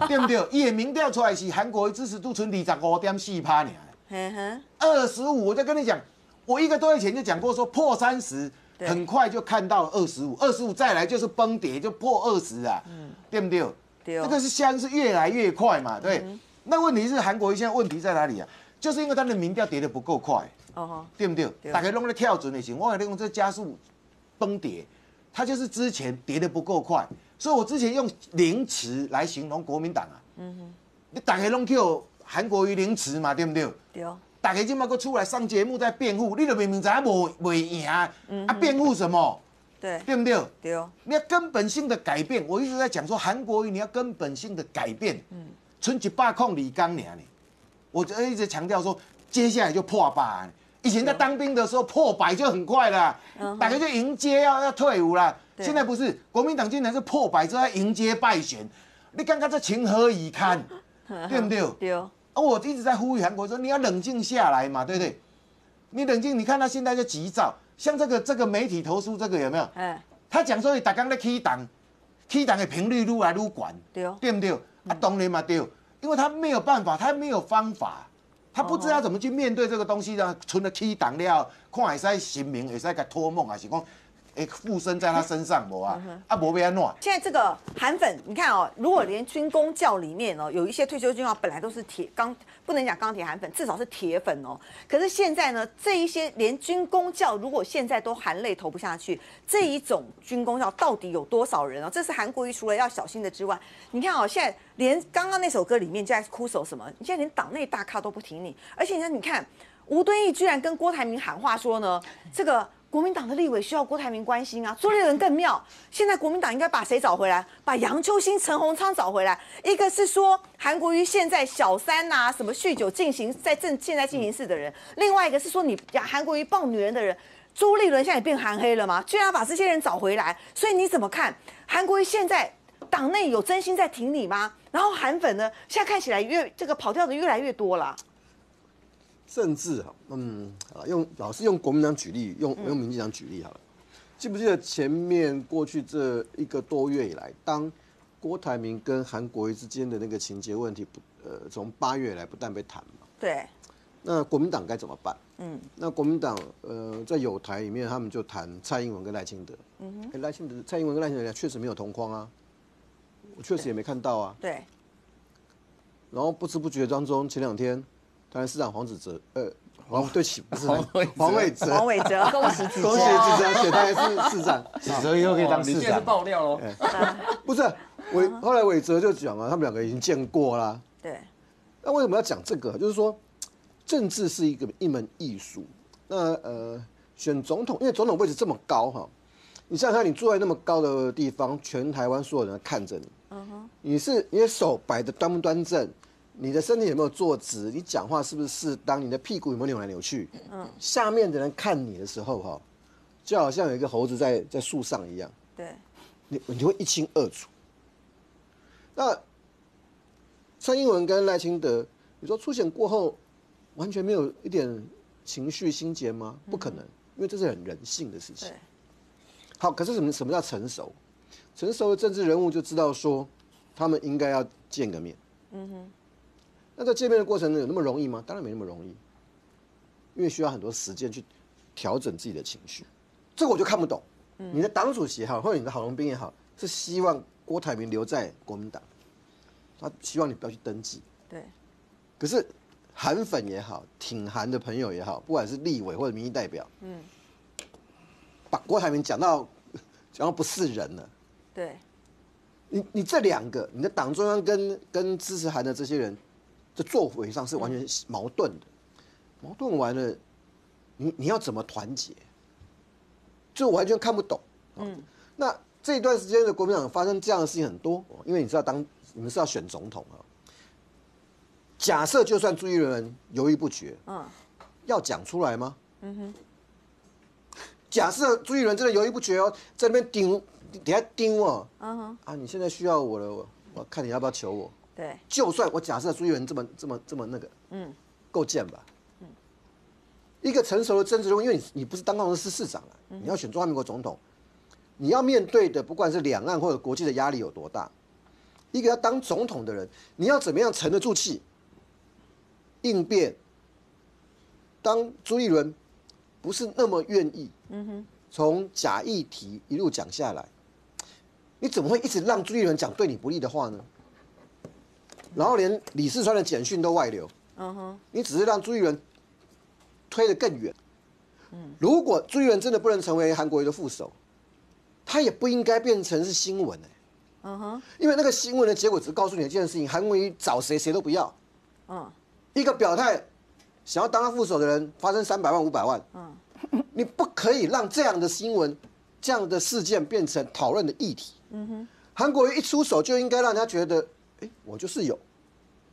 对不对？也民调出来是韩国瑜支持度存百分之二十五点四呢，嗯哼，二十五。我就跟你讲，我一个多月前就讲过说破三十。 很快就看到二十五，二十五再来就是崩跌，就破二十啊，嗯、对不对？对、哦，这个是相是越来越快嘛，对。嗯、那问题是韩国现在问题在哪里啊？就是因为他的民调跌得不够快，哦、对不对？对大概弄得跳准也行，我跟你讲这加速崩跌，它就是之前跌得不够快，所以我之前用凌迟来形容国民党啊，嗯哼，你大概弄叫韩国瑜凌迟嘛，对不对？对、哦。 大家今嘛搁出来上节目在辩护，你都明明知影无未赢，嗯、啊辩护什么？对，对不对？对、哦，你要根本性的改变。我一直在讲说，韩国瑜你要根本性的改变。嗯，剩一百空李刚娘呢，我就一直强调说，接下来就破百。以前在当兵的时候破百就很快了，哦、大家就迎接要要退伍了。现在不是，国民党竟然是破百之后要迎接败选，你刚刚这情何以堪？对不对？对、哦。 啊、我一直在呼吁韩国说，你要冷静下来嘛，对不对？你冷静，你看他现在就急躁，像这个这个媒体投诉这个有没有？哎，他讲说，大刚在起档，起档的频率愈来愈高，对、哦、对不对？嗯、啊，当然嘛对，因为他没有办法，他没有方法，他不知道怎么去面对这个东西呢。除了起档了，看会使神明，会使给托梦，还是讲。 哎，附身在他身上，无啊，啊，无被安弄。现在这个韩粉，你看哦，如果连军公教里面哦，有一些退休军校本来都是铁钢，不能讲钢铁韩粉，至少是铁粉哦。可是现在呢，这一些连军公教如果现在都含泪投不下去，这一种军公教到底有多少人哦？这是韩国瑜除了要小心的之外，你看哦，现在连刚刚那首歌里面就在哭诉什么？你现在连党内大咖都不挺你，而且呢，你看吴敦义居然跟郭台铭喊话说呢，这个。 国民党的立委需要郭台铭关心啊，朱立伦更妙。现在国民党应该把谁找回来？把杨秋兴、陈鸿昌找回来。一个是说韩国瑜现在小三呐、啊，什么酗酒进行在正现在进行式的人；另外一个是说你韩国瑜抱女人的人，朱立伦现在也变韩黑了嘛，居然把这些人找回来。所以你怎么看韩国瑜现在党内有真心在挺你吗？然后韩粉呢，现在看起来越这个跑掉的越来越多了。 政治哈，嗯，用老是用国民党举例，用用民进党举例好了。记不记得前面过去这一个多月以来，当郭台铭跟韩国瑜之间的那个情节问题不，呃，从八月以来不但被谈嘛，对。那国民党该怎么办？嗯，那国民党呃，在友台里面，他们就谈蔡英文跟赖清德。嗯哼，赖清德、蔡英文跟赖清德确实没有同框啊。我确实也没看到啊。对。然后不知不觉当中，前两天，台南市长黄子哲，呃，黄对起不是黄黄伟哲，黄伟哲，恭喜子哲，恭喜子哲，选台南市市长，子哲以后可以当市长。你现在是爆料喽？不是，伟后来伟哲就讲了，他们两个已经见过啦。对。那为什么要讲这个？就是说，政治是一个一门艺术。那呃，选总统，因为总统位置这么高哈。 你想想看，你坐在那么高的地方，全台湾所有人看着你。嗯哼，你是你的手摆得端不端正，你的身体有没有坐直，你讲话是不是适当，你的屁股有没有扭来扭去？嗯，下面的人看你的时候，哈，就好像有一个猴子在在树上一样。对，你你会一清二楚。那蔡英文跟赖清德，你说初选过后完全没有一点情绪心结吗？不可能，因为这是很人性的事情。 好，可是什么什么叫成熟？成熟的政治人物就知道说，他们应该要见个面。嗯哼。那在见面的过程有那么容易吗？当然没那么容易，因为需要很多时间去调整自己的情绪。这个我就看不懂。嗯、你的党主席也好，或者你的郝龙斌也好，是希望郭台铭留在国民党，他希望你不要去登记。对。可是韩粉也好，挺韩的朋友也好，不管是立委或者民意代表，嗯。 把郭台铭讲到，讲到不是人了。对，你你这两个，你的党中央跟跟支持韩的这些人，这作为上是完全矛盾的。嗯、矛盾完了，你你要怎么团结？就完全看不懂。嗯，那这一段时间的国民党发生这样的事情很多，因为你知道当你们是要选总统啊。假设就算朱立伦犹豫不决，嗯，要讲出来吗？嗯哼。 假设朱立伦真的犹豫不决哦，在那边盯，底下盯哦， uh huh. 啊，你现在需要我了，我我看你要不要求我？对，就算我假设朱立伦这么这么这么那个，嗯，够贱吧？嗯，一个成熟的政治人物，因为你你不是当当的是市长啊，嗯、你要选中华民国总统，你要面对的不管是两岸或者国际的压力有多大，一个要当总统的人，你要怎么样沉得住气，应变？当朱立伦。 不是那么愿意，从假议题一路讲下来，你怎么会一直让朱立伦讲对你不利的话呢？然后连李四川的简讯都外流，你只是让朱立伦推得更远。如果朱立伦真的不能成为韩国瑜的副手，他也不应该变成是新闻哎，因为那个新闻的结果只告诉你一件事情：韩国瑜找谁谁都不要，一个表态。 想要当他副手的人，发生三百万、五百万，嗯，你不可以让这样的新闻、这样的事件变成讨论的议题。嗯哼，韩国瑜一出手就应该让人家觉得，哎，我就是有，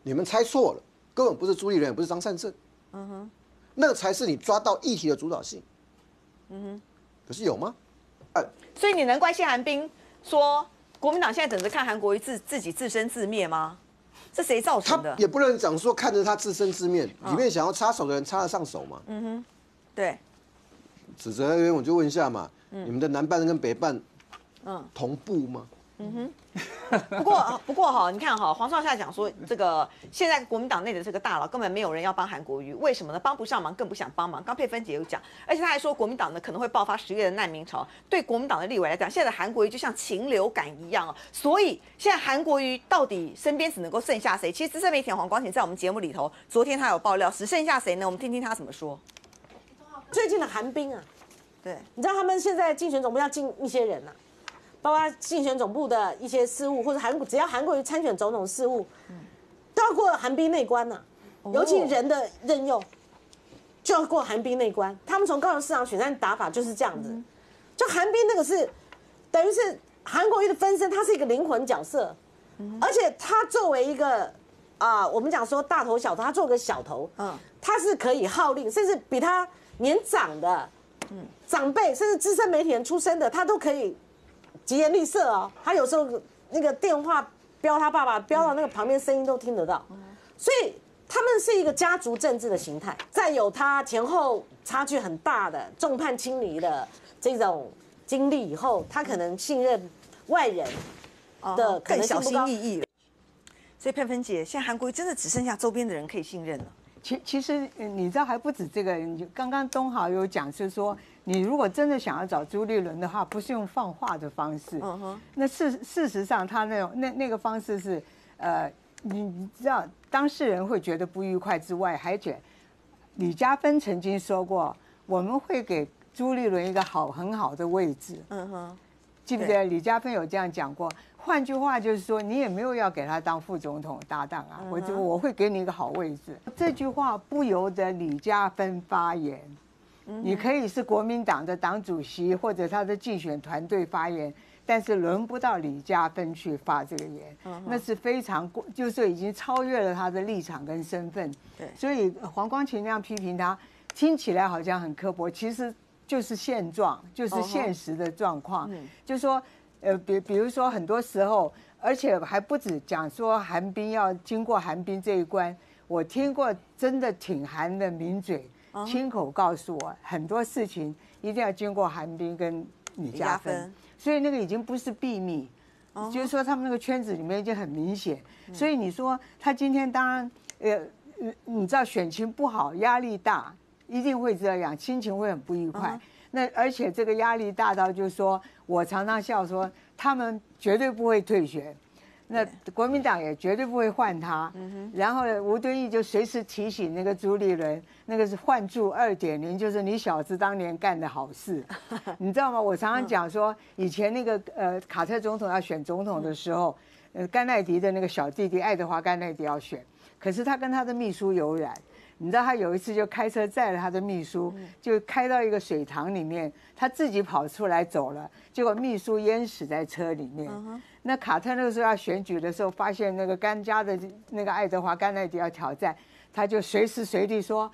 你们猜错了，根本不是朱立伦，也不是张善政，嗯哼，那才是你抓到议题的主导性。嗯哼，可是有吗？哎，所以你能怪谢寒冰说国民党现在等着看韩国瑜自自己自生自灭吗？ 这谁造成的？也不能讲说看着他自生自灭，里面想要插手的人插得上手嘛。嗯哼，对。指责那边我就问一下嘛，你们的南办跟北办，嗯，同步吗？嗯哼。不过不过哈，你看哈，黄少夏讲说，这个现在国民党内的这个大佬根本没有人要帮韩国瑜，为什么呢？帮不上忙，更不想帮忙。刚佩芬姐有讲，而且他还说国民党呢可能会爆发十月的难民潮，对国民党的立委来讲，现在的韩国瑜就像禽流感一样哦。所以现在韩国瑜到底身边只能够剩下谁？其实资深媒体黄光芹在我们节目里头，昨天他有爆料，只剩下谁呢？我们听听他怎么说。最近的韩冰啊，对，你知道他们现在竞选总部要进一些人啊。 包括竞选总部的一些事务，或者韩国只要韩国瑜参选总统事务，都要过韩冰那关呐、啊。尤其人的任用，就要过韩冰那关。他们从高雄市长选战打法就是这样子，就韩冰那个是等于是韩国瑜的分身，他是一个灵魂角色，而且他作为一个啊、呃，我们讲说大头小头，他做个小头，嗯，他是可以号令，甚至比他年长的，嗯，长辈甚至资深媒体人出身的，他都可以。 疾言厉色哦，他有时候那个电话飙他爸爸，飙到那个旁边声音都听得到，所以他们是一个家族政治的形态。再有他前后差距很大的众叛亲离的这种经历以后，他可能信任外人的可能性不高。所以佩芬姐，现在韩国瑜真的只剩下周边的人可以信任了。其其实你知道还不止这个，你刚刚东豪有讲是说，你如果真的想要找朱立伦的话，不是用放话的方式。嗯哼。那事事实上，他那种那那个方式是，呃，你知道当事人会觉得不愉快之外，还觉李嘉芬曾经说过，我们会给朱立伦一个好很好的位置。嗯哼。记不记得李嘉芬有这样讲过？换句话就是说，你也没有要给他当副总统搭档啊，我就我会给你一个好位置。这句话不由得李嘉芬发言，你可以是国民党的党主席或者他的竞选团队发言，但是轮不到李嘉芬去发这个言，那是非常就是已经超越了他的立场跟身份。所以黄光芹那样批评他，听起来好像很刻薄，其实就是现状，就是现实的状况，就说。呃，比比如说，很多时候，而且还不止讲说韩冰要经过韩冰这一关。我听过真的挺韩的名嘴亲口告诉我，很多事情一定要经过韩冰跟李嘉芬，所以那个已经不是秘密，就是说他们那个圈子里面已经很明显。所以你说他今天当然，呃，你知道选情不好，压力大，一定会这样，心情会很不愉快。那而且这个压力大到，就是说我常常笑说，他们绝对不会退选，那国民党也绝对不会换他。然后吴敦义就随时提醒那个朱立伦，那个是换柱二点零，就是你小子当年干的好事，你知道吗？我常常讲说，以前那个呃卡特总统要选总统的时候，呃甘乃迪的那个小弟弟爱德华甘乃迪要选，可是他跟他的秘书有染。你知道他有一次就开车载了他的秘书，就开到一个水塘里面，他自己跑出来走了，结果秘书淹死在车里面。那卡特那个时候要选举的时候，发现那个甘家的那个爱德华甘乃迪要挑战，他就随时随地说，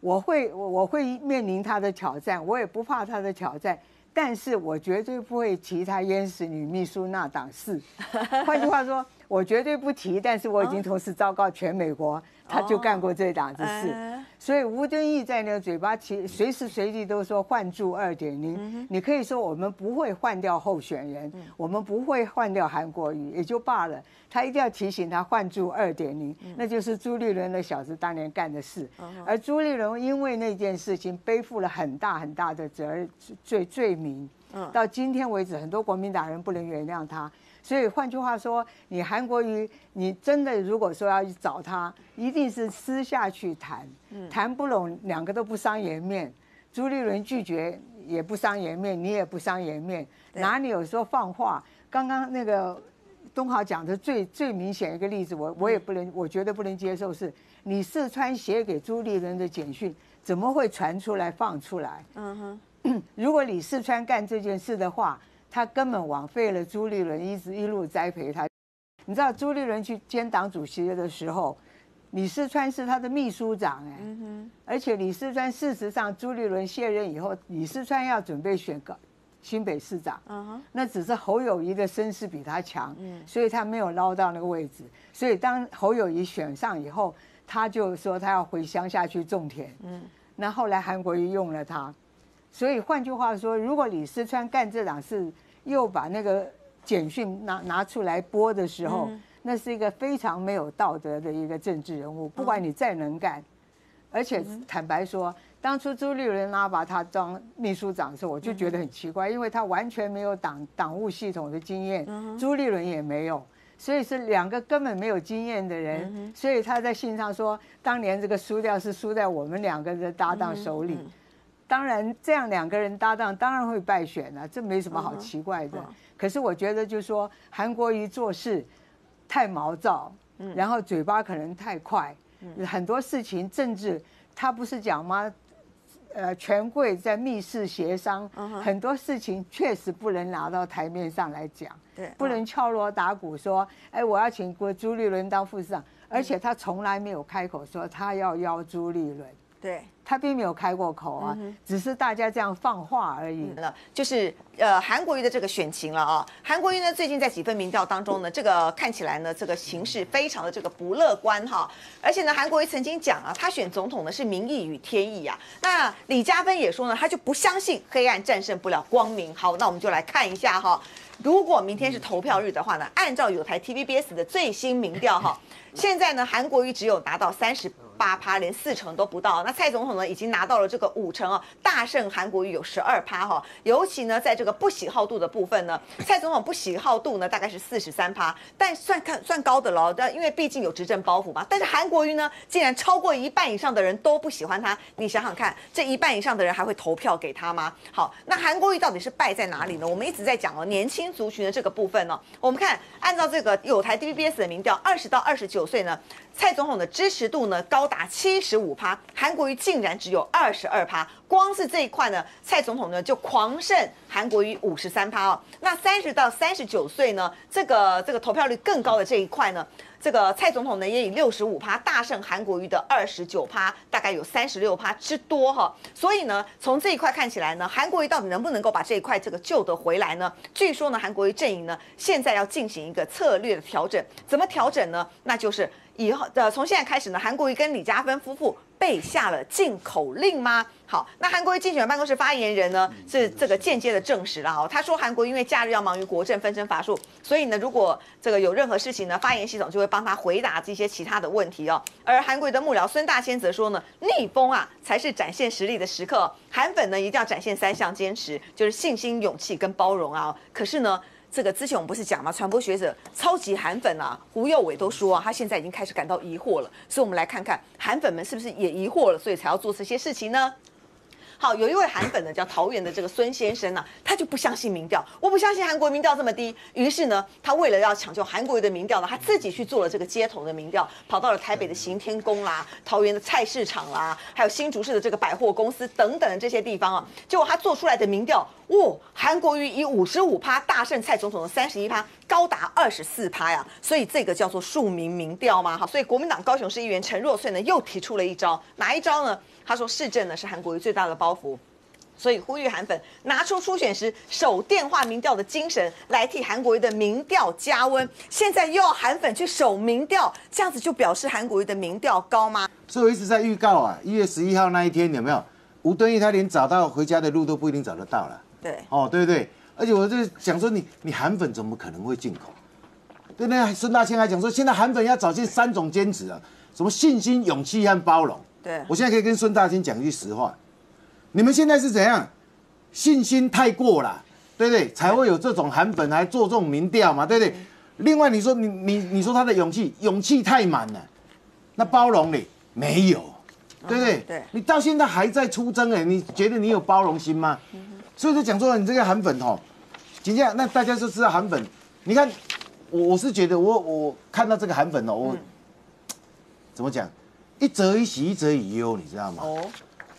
我会我会面临他的挑战，我也不怕他的挑战，但是我绝对不会提他淹死女秘书那档事。换句话说，我绝对不提，但是我已经同时昭告全美国，他就干过这档子事。所以吴敦义在那个嘴巴提，随时随地都说换柱二点零。你可以说我们不会换掉候选人，我们不会换掉韩国瑜也就罢了，他一定要提醒他换柱二点零，那就是朱立伦的小子当年干的事。而朱立伦因为那件事情背负了很大很大的责罪罪名，到今天为止，很多国民党人不能原谅他。所以换句话说，你韩国瑜，你真的如果说要去找他，一定是私下去谈，谈不拢，两个都不伤颜面。朱立伦拒绝也不伤颜面，你也不伤颜面，哪里有说放话？刚刚那个东豪讲的最最明显一个例子，我我也不能，我绝对不能接受是，你四川写给朱立伦的简讯怎么会传出来放出来？嗯哼，如果李四川干这件事的话。他根本枉费了朱立伦一直一路栽培他。你知道朱立伦去兼党主席的时候，李四川是他的秘书长哎，而且李四川事实上朱立伦卸任以后，李四川要准备选个新北市长，那只是侯友宜的身世比他强，所以他没有捞到那个位置。所以当侯友宜选上以后，他就说他要回乡下去种田。那后来韩国瑜用了他。所以换句话说，如果李四川干这档事，又把那个简讯拿拿出来播的时候，那是一个非常没有道德的一个政治人物。不管你再能干，而且坦白说，当初朱立伦拉拔他当秘书长的时候，我就觉得很奇怪，因为他完全没有党党务系统的经验，朱立伦也没有。所以是两个根本没有经验的人，所以他在信上说，当年这个输掉是输在我们两个的搭档手里。当然，这样两个人搭档，当然会败选了，这没什么好奇怪的。可是我觉得，就是说韩国瑜做事太毛躁，然后嘴巴可能太快，很多事情政治他不是讲吗？呃，权贵在密室协商，很多事情确实不能拿到台面上来讲，不能敲锣打鼓说，哎，我要请朱立伦当副市长，而且他从来没有开口说他要邀朱立伦。对，他并没有开过口啊，只是大家这样放话而已了。就是呃，韩国瑜的这个选情了啊，韩国瑜呢最近在几份民调当中呢，这个看起来呢这个形势非常的这个不乐观哈。而且呢，韩国瑜曾经讲啊，他选总统呢是民意与天意啊。那李嘉芬也说呢，他就不相信黑暗战胜不了光明。好，那我们就来看一下哈。如果明天是投票日的话呢，按照有台 T V B S 的最新民调哈，现在呢韩国瑜只有拿到三十八趴，连四成都不到。那蔡总统呢，已经拿到了这个五成哦，大胜韩国瑜有十二趴哈。尤其呢，在这个不喜好度的部分呢，蔡总统不喜好度呢大概是四十三趴，但算看算高的喽。但因为毕竟有执政包袱嘛。但是韩国瑜呢，竟然超过一半以上的人都不喜欢他，你想想看，这一半以上的人还会投票给他吗？好，那韩国瑜到底是败在哪里呢？我们一直在讲哦，年轻族群的这个部分呢，我们看按照这个友台 D B B S 的民调，二十到二十九岁呢。蔡总统的支持度呢高达七十五趴，韩国瑜竟然只有二十二趴，光是这一块呢，蔡总统呢就狂胜韩国瑜五十三趴哦。那三十到三十九岁呢，这个这个投票率更高的这一块呢，这个蔡总统呢也以六十五趴大胜韩国瑜的二十九趴，大概有三十六趴之多哈、哦。所以呢，从这一块看起来呢，韩国瑜到底能不能够把这一块这个救得回来呢？据说呢，韩国瑜阵营呢现在要进行一个策略的调整，怎么调整呢？那就是。以后呃，从现在开始呢，韩国瑜跟李佳芬夫妇被下了禁口令吗？好，那韩国瑜竞选办公室发言人呢是这个间接的证实了哈、哦。他说韩国因为假日要忙于国政纷争乏术，所以呢，如果这个有任何事情呢，发言系统就会帮他回答这些其他的问题哦。而韩国瑜的幕僚孙大仙则说呢，逆风啊才是展现实力的时刻、哦，韩粉呢一定要展现三项坚持，就是信心、勇气跟包容啊、哦。可是呢。这个之前我们不是讲吗？传播学者、超级韩粉啊，胡佑伟都说啊，他现在已经开始感到疑惑了。所以，我们来看看韩粉们是不是也疑惑了，所以才要做这些事情呢？好，有一位韩粉呢，叫桃园的这个孙先生呢、啊，他就不相信民调，我不相信韩国民调这么低。于是呢，他为了要抢救韩国的民调呢，他自己去做了这个街头的民调，跑到了台北的行天宫啦、桃园的菜市场啦，还有新竹市的这个百货公司等等这些地方啊。结果他做出来的民调，哦，韩国瑜以五十五趴大胜蔡总统的三十一趴，高达二十四趴呀。所以这个叫做庶民民调嘛，哈。所以国民党高雄市议员陈若翠呢，又提出了一招，哪一招呢？他说市政呢是韩国瑜最大的包袱，所以呼吁韩粉拿出初选时守电话民调的精神来替韩国瑜的民调加温。现在又要韩粉去守民调，这样子就表示韩国瑜的民调高吗？所以我一直在预告啊，一月十一号那一天有没有？吴敦义他连找到回家的路都不一定找得到了。对，哦，对对，而且我就想说你，你你韩粉怎么可能会进口？对那孙大千还讲说，现在韩粉要找这三种坚持啊，什么信心、勇气和包容。我现在可以跟孙大千讲一句实话，你们现在是怎样？信心太过了，对不对？才会有这种韩粉还做这种民调嘛，对不对？另外你说你你你说他的勇气，勇气太满了，那包容呢？没有，对不对？对，你到现在还在出征哎，你觉得你有包容心吗？所以就讲说你这个韩粉哦，今天那大家就知道韩粉，你看我我是觉得我我看到这个韩粉哦，我怎么讲？一则以喜，一则以忧，你知道吗？哦，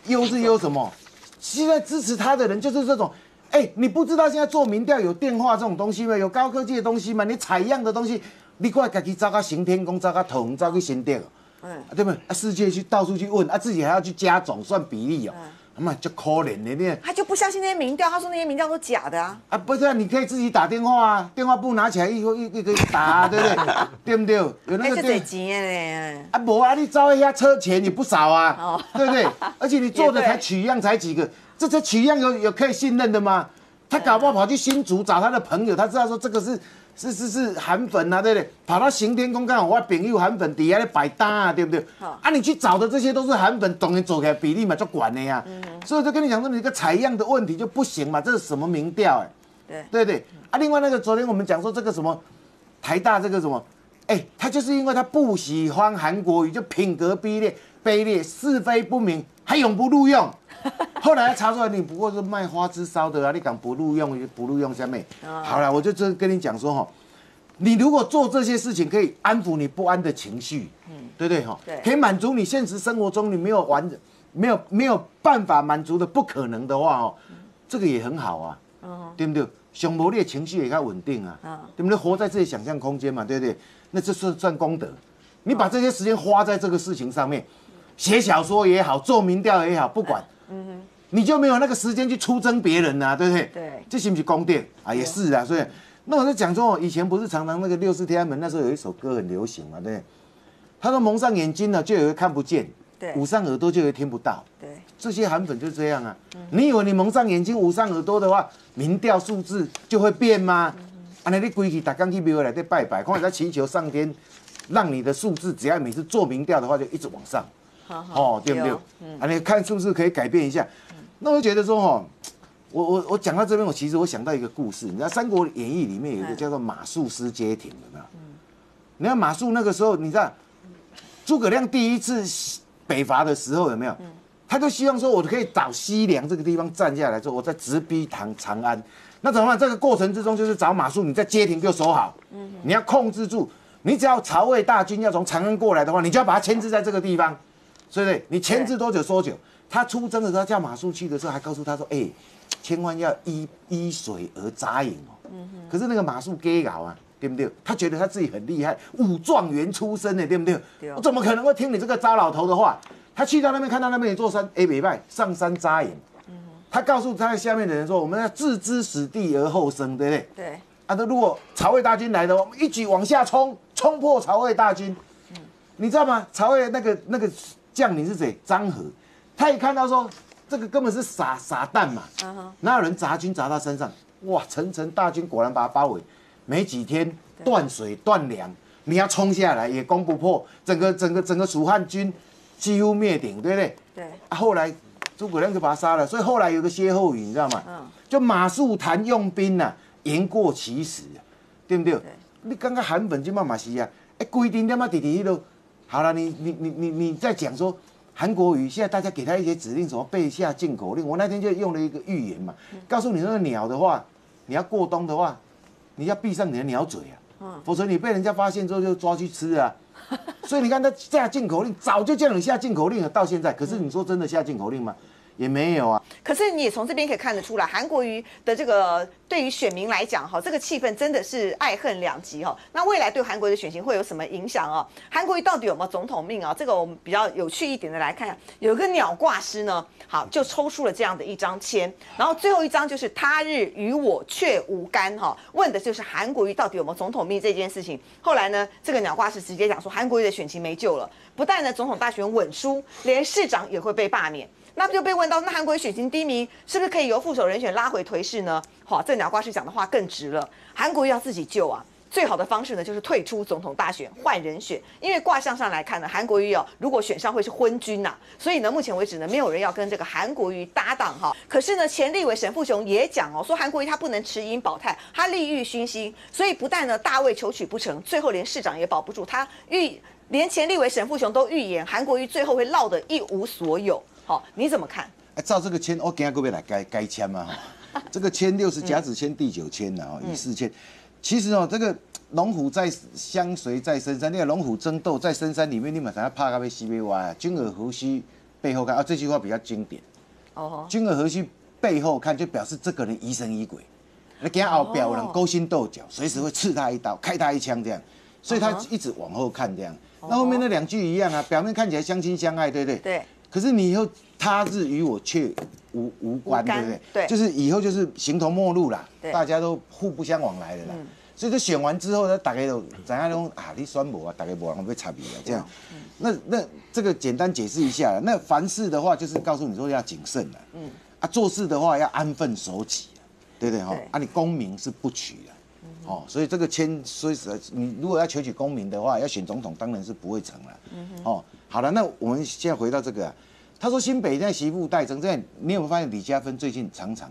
忧是忧什么？现在支持他的人就是这种，哎、欸，你不知道现在做民调有电话这种东西吗？有高科技的东西吗？你采样的东西，你过来自己找个行天宫，找个统，找个新店，嗯、啊，对不对？啊，世界去到处去问，啊，自己还要去加总算比例哦、喔，他妈就可怜的呢。他就不相信那些民调，他说那些民调都假的啊。啊，不是啊，你可以自己打电话啊，电话簿拿起来一一一个打、啊，对不对？对不对？有那个电。啊，无啊，你招一下车钱也不少啊，哦、对不对？而且你做的才取样才几个，这这取样有有可以信任的吗？他搞不好跑去新竹找他的朋友，他知道说这个是是是是韩粉啊，对不对？跑到行天宫看我朋友韩粉底下咧摆单啊，对不对？哦、啊，你去找的这些都是韩粉，懂得走开比例嘛，就管的呀、啊。嗯、所以就跟你讲说，你这个采样的问题就不行嘛，这是什么民调、欸？哎，对对对。啊，另外那个昨天我们讲说这个什么台大这个什么。哎、欸，他就是因为他不喜欢韩国瑜，就品格卑劣、卑劣、是非不明，还永不录用。后来查出来，你不过是卖花枝烧的啊！你敢不录用就不录用下面。哦、好了，我就真跟你讲说哈，你如果做这些事情，可以安抚你不安的情绪，嗯，对不对哈？对，可以满足你现实生活中你没有完、没有没有办法满足的不可能的话哦，这个也很好啊，嗯、对不对？熊魔力情绪也该稳定啊，嗯、对不对？活在自己想象空间嘛，对不对？那这是算功德，你把这些时间花在这个事情上面，写小说也好，做民调也好，不管，嗯，你就没有那个时间去出征别人呐、啊，对不对？对，这是不是宫殿啊？也是啊，所以那我在讲说，以前不是常常那个六四天安门那时候有一首歌很流行嘛，对不对？他说蒙上眼睛呢、啊，就有人看不见；对，捂上耳朵就有人听不到。对，这些韩粉就这样啊。嗯、你以为你蒙上眼睛、捂上耳朵的话，民调数字就会变吗？嗯安尼你规矩，大家去庙内底拜拜，看人家祈求上天，让你的数字只要每次做民调的话，就一直往上。好好哦，对不对？嗯，啊，你看是不是可以改变一下？那我就觉得说哈，我我我讲到这边，我其实我想到一个故事，你知道《三国演义》里面有一个叫做马谡失街亭的没有？嗯，你看马谡那个时候，你知道诸葛亮第一次北伐的时候有没有？他就希望说，我可以找西凉这个地方站下来之后，我再直逼长长安。那怎么办？这个过程之中就是找马谡，你在街亭就守好，嗯，你要控制住。你只要曹魏大军要从长安过来的话，你就要把它牵制在这个地方，对不对？你牵制多久说久。他出征的时候叫马谡去的时候，还告诉他说：“哎、欸，千万要依依水而扎营哦。嗯”可是那个马谡给搞啊，对不对？他觉得他自己很厉害，武状元出身的，对不对？对哦、我怎么可能会听你这个糟老头的话？他去到那边看到那边有座山，哎，没办法，上山扎营。嗯、他告诉他下面的人说：“我们要置之死地而后生，对不对？”对。啊，那如果曹魏大军来的话，我们一举往下冲。冲破曹魏大军，你知道吗？曹魏那个那个将领是谁？张合，他一看到说这个根本是傻傻蛋嘛，哪有人砸军砸他身上？哇，层层大军果然把他包围，没几天断水断粮，你要冲下来也攻不破，整个整个整个蜀汉军几乎灭顶，对不对？对。啊，后来诸葛亮就把他杀了，所以后来有个歇后语，你知道吗？就马谡谈用兵呐、啊，言过其实，对不对？对，你刚刚韩粉就嘛嘛是啊，哎，规定他妈弟弟都好了，你你你你你在讲说韩国瑜，现在大家给他一些指令，什么背下禁口令，我那天就用了一个预言嘛，告诉你那个鸟的话，你要过冬的话，你要闭上你的鸟嘴啊，否则你被人家发现之后就抓去吃啊。所以你看他下禁口令，早就叫你下禁口令了，到现在，可是你说真的下禁口令吗？也没有啊，可是你也从这边可以看得出来，韩国瑜的这个对于选民来讲，哈，这个气氛真的是爱恨两极哈。那未来对韩国的选情会有什么影响啊？韩国瑜到底有没有总统命啊？这个我们比较有趣一点的来看，有一个鸟挂师呢，好，就抽出了这样的一张签，然后最后一张就是他日与我却无干哈，问的就是韩国瑜到底有没有总统命这件事情。后来呢，这个鸟挂师直接讲说，韩国瑜的选情没救了，不但呢总统大选稳输，连市长也会被罢免。那就被问到，那韩国瑜选情低迷，是不是可以由副手人选拉回颓势呢？好、哦，这鸟挂师讲的话更直了，韩国瑜要自己救啊，最好的方式呢就是退出总统大选，换人选。因为卦象上来看呢，韩国瑜哦，如果选上会是昏君呐、啊，所以呢，目前为止呢，没有人要跟这个韩国瑜搭档哈、哦。可是呢，前立委沈富雄也讲哦，说韩国瑜他不能持盈保泰，他利欲熏心，所以不但呢大位求取不成，最后连市长也保不住，他预连前立委沈富雄都预言韩国瑜最后会落得一无所有。好，你怎么看？哎，照这个签，我今天各位来该该签嘛哈。这个签六十甲子签第九签了哦，乙巳签。其实哦，这个龙虎在相随在深山，那个龙虎争斗在深山里面，你们才要怕它被西北歪。君尔何须背后看啊，这句话比较经典。哦。君尔何须背后看，就表示这个人疑神疑鬼，那给他熬表人勾心斗角，随时会刺他一刀，开他一枪这样。所以他一直往后看这样。那后面那两句一样啊，表面看起来相亲相爱，对不对？对。可是你以后他日与我却无无关，对不对？对，就是以后就是形同陌路啦，大家都互不相往来的啦。嗯、所以就选完之后，他大概都怎样弄啊？你选我啊，大概我然后被插鼻了这样。嗯、那那这个简单解释一下，那凡事的话就是告诉你说要谨慎啦。嗯、啊，做事的话要安分守己啦，对不对哈？對啊，你功名是不取的。哦，所以这个签，所以你如果要求取功名的话，要选总统当然是不会成了。嗯、哦，好了，那我们现在回到这个、啊，他说新北现在媳妇戴征，这样你有没有发现李佳芬最近常常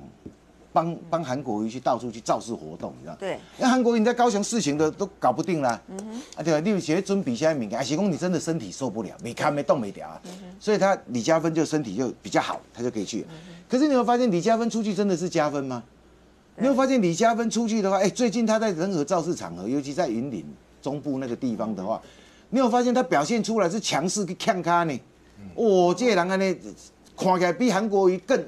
帮帮韩国瑜去到处去造势活动，你知道？对，因为韩国瑜在高雄事情的都搞不定啦。嗯哼，啊对啊，你有些准备下敏感，啊，是讲你真的身体受不了，没看没动没掉啊。嗯、所以他李佳芬就身体就比较好，他就可以去。嗯、可是你有发现李佳芬出去真的是加分吗？你会发现李佳芬出去的话，哎、欸，最近他在人和造势场合，尤其在云林中部那个地方的话，你有发现他表现出来是强势去呛他呢？哦，这个人安尼看起来比韩国瑜更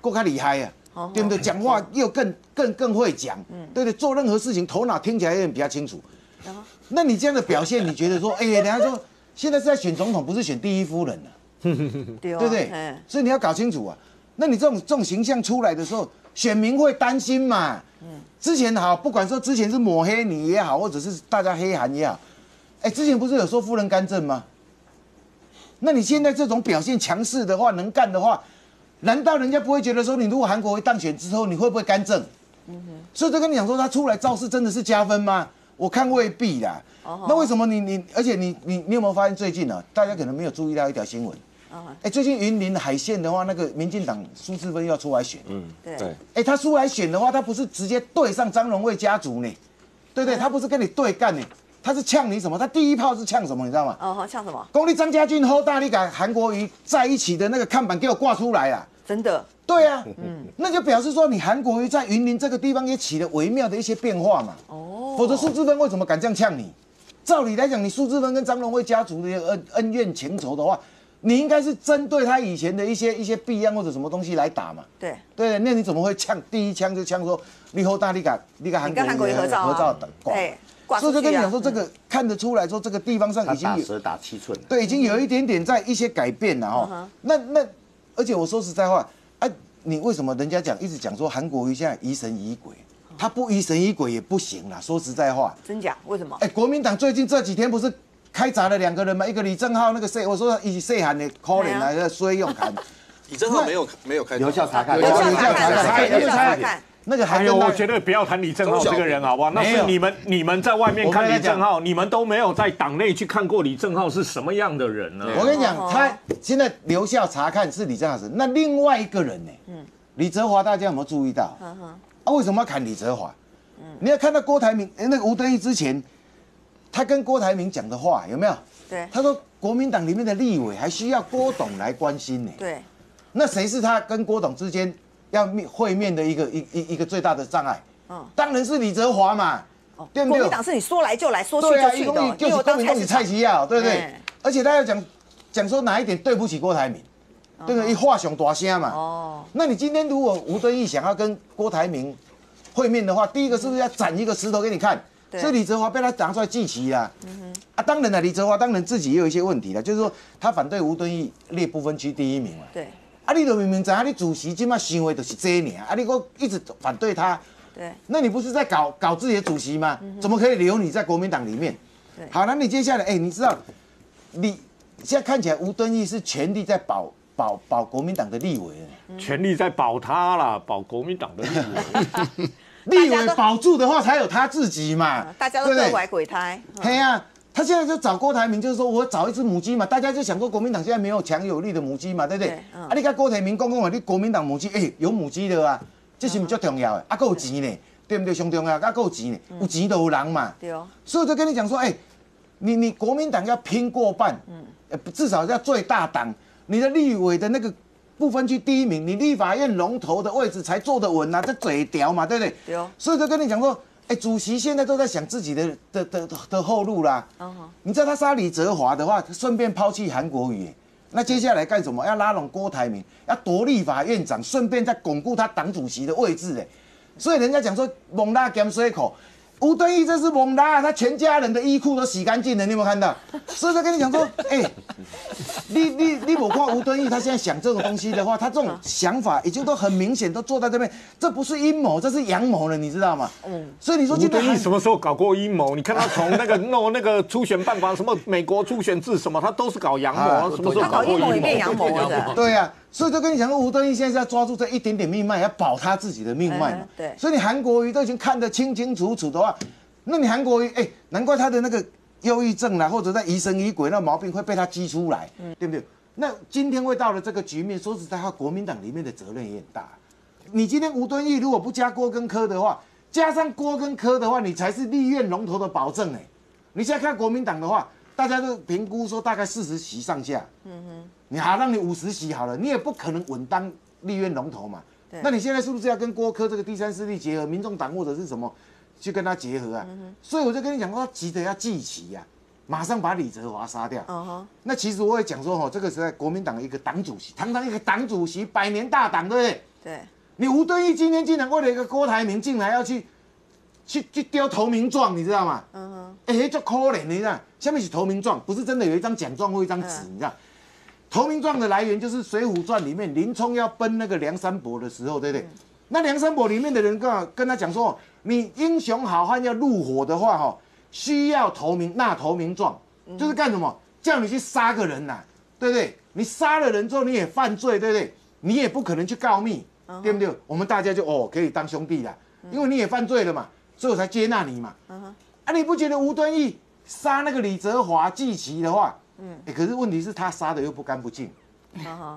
更加厉害啊，哦、对不对？讲话又更更更会讲，嗯、对不对？做任何事情头脑听起来有点比较清楚。嗯、那你这样的表现，你觉得说，哎、欸，人家说现在是在选总统，不是选第一夫人了、啊，对不对？所以你要搞清楚啊。那你这种这种形象出来的时候，选民会担心嘛？嗯，之前好，不管说之前是抹黑你也好，或者是大家黑韩也好，哎、欸，之前不是有说夫人干政吗？那你现在这种表现强势的话，能干的话，难道人家不会觉得说，你如果韩国瑜当选之后，你会不会干政？嗯哼，所以就跟你讲说，他出来造势真的是加分吗？我看未必啦。哦、那为什么你你，而且你你你有没有发现最近呢、啊？大家可能没有注意到一条新闻。哎、哦欸，最近云林海线的话，那个民进党苏治芬要出来选。嗯，对。哎、欸，他出来选的话，他不是直接对上张荣卫家族呢？对不对？嗯、他不是跟你对干呢？ 他是呛你什么？他第一炮是呛什么？你知道吗？哦，呛什么？公立张家俊和大力感韩国瑜在一起的那个看板给我挂出来啦！真的？对啊，嗯，那就表示说你韩国瑜在云林这个地方也起了微妙的一些变化嘛。哦，否则苏治芬为什么敢这样呛你？照理来讲，你苏治芬跟张荣惠家族的恩恩怨情仇的话，你应该是针对他以前的一些一些弊案或者什么东西来打嘛。对对，那你怎么会呛第一枪就呛说你和大力感你跟韩国瑜合照合照的？对。 所以就跟你讲说，这个看得出来说，这个地方上已经有打蛇打七寸，对，已经有一点点在一些改变了哈。那那，而且我说实在话，哎，你为什么人家讲一直讲说韩国瑜现在疑神疑鬼，他不疑神疑鬼也不行啦。说实在话，真假？为什么？哎，国民党最近这几天不是开闸了两个人吗？一个李正皓，那个谁，我说以谁喊的可怜啊，要衰用喊。李正皓没有没有开，留校查看，留校查看，留校查看。 那个还有，我觉得不要谈李正皓这个人，好不好？那是你们你们在外面看李正皓，你们都没有在党内去看过李正皓是什么样的人呢？我跟你讲，他现在留校查看是李正皓。那另外一个人呢？嗯，李哲华，大家有没有注意到？啊，为什么要砍李哲华？嗯，你要看到郭台铭那个吴敦义之前，他跟郭台铭讲的话有没有？对，他说国民党里面的立委还需要郭董来关心呢。对，那谁是他跟郭董之间？ 要面会面的一个一一一个最大的障碍，嗯，当然是李哲华嘛，哦，对不对？国民党是你说来就来，说去就去的，因为我当时蔡其耀，对不对？而且他要讲讲说哪一点对不起郭台铭，对不对？一话熊大声嘛，哦，那你今天如果吴敦义想要跟郭台铭会面的话，第一个是不是要斩一个石头给你看？所以李哲华被他拿出来祭旗啦，嗯哼，啊，当然了，李哲华当然自己也有一些问题了，就是说他反对吴敦义列不分区第一名嘛，对。 啊，你都明明知道，你主席今嘛行为就是这样，啊，你我一直反对他，对，那你不是在搞搞自己的主席吗？嗯、怎么可以留你在国民党里面？好，那你接下来，哎、欸，你知道，你现在看起来吴敦义是全力在保保保国民党的立委，嗯、全力在保他啦，保国民党的立委，立委保住的话才有他自己嘛，大家都各怀鬼胎，对呀。 他现在就找郭台铭，就是说我找一只母鸡嘛，大家就想说国民党现在没有强有力的母鸡嘛，对不对？對嗯、啊，你看郭台铭讲讲啊，你国民党母鸡，哎、欸，有母鸡的啊，这是唔足重要的，啊，够钱呢，对不对？上重要，啊，够钱呢，有钱就有人嘛。对哦。所以我就跟你讲说，哎、欸，你你国民党要拼过半，嗯，至少要最大党，你的立委的那个不分区第一名，你立法院龙头的位置才坐得稳啊，这嘴屌嘛，对不对？对哦。所以就跟你讲说。 哎，主席现在都在想自己的的的的后路啦。你知道他杀李哲华的话，顺便抛弃韩国瑜，那接下来干什么？要拉拢郭台铭，要夺立法院长，顺便再巩固他党主席的位置。哎，所以人家讲说猛拉咸水口，吴敦义这是猛拉，他全家人的衣裤都洗干净了，你有没有看到？所以他跟你讲说，哎，你你你我看吴敦义他现在想这种东西的话，他这种想法已经都很明显，都坐在这边，这不是阴谋，这是阳谋了，你知道吗？嗯，所以你说今天你什么时候搞过阴谋？你看他从那个弄那个初选办法，什么美国初选制什么，他都是搞阳谋，什么时候搞阴谋也变阳谋的？对呀、啊，所以就跟你讲，吴敦义现在要抓住这一点点命脉，要保他自己的命脉嘛。对，所以你韩国瑜都已经看得清清楚楚的话，那你韩国瑜哎、欸，难怪他的那个。 忧郁症啦，或者在疑神疑鬼那毛病会被他激出来，嗯、对不对？那今天会到了这个局面，说实在话，国民党里面的责任也很大。你今天吴敦义如果不加郭跟柯的话，加上郭跟柯的话，你才是立院龙头的保证哎。你现在看国民党的话，大家都评估说大概四十席上下，嗯哼，你好让你五十席好了，你也不可能稳当立院龙头嘛。那你现在是不是要跟郭柯这个第三势力结合，民众党或者是什么？ 去跟他结合啊，嗯、所以我就跟你讲，他急着要祭旗呀，马上把李哲华杀掉。嗯、那其实我也讲说，哈，这个是在国民党一个党主席，堂堂一个党主席，百年大党，对不对？对。你吴敦义今天竟然为了一个郭台铭，竟然要去去去丢投名状，你知道吗？嗯哼。哎、欸，就可怜，你知道，下面是投名状，不是真的有一张奖状或一张纸，嗯、你知道。 投名状的来源就是《水浒传》里面林冲要奔那个梁山伯的时候，对不对？嗯 那梁山伯里面的人跟跟他讲说，你英雄好汉要入伙的话，哈，需要投名纳投名状，就是干什么？叫你去杀个人呐、啊，对不对？你杀了人之后你也犯罪，对不对？你也不可能去告密，对不对？ Uh huh. 我们大家就哦可以当兄弟啦，因为你也犯罪了嘛，所以我才接纳你嘛。Uh huh. 啊，你不觉得吴敦义杀那个李泽华、季琦的话，嗯、欸，可是问题是他杀的又不干不净。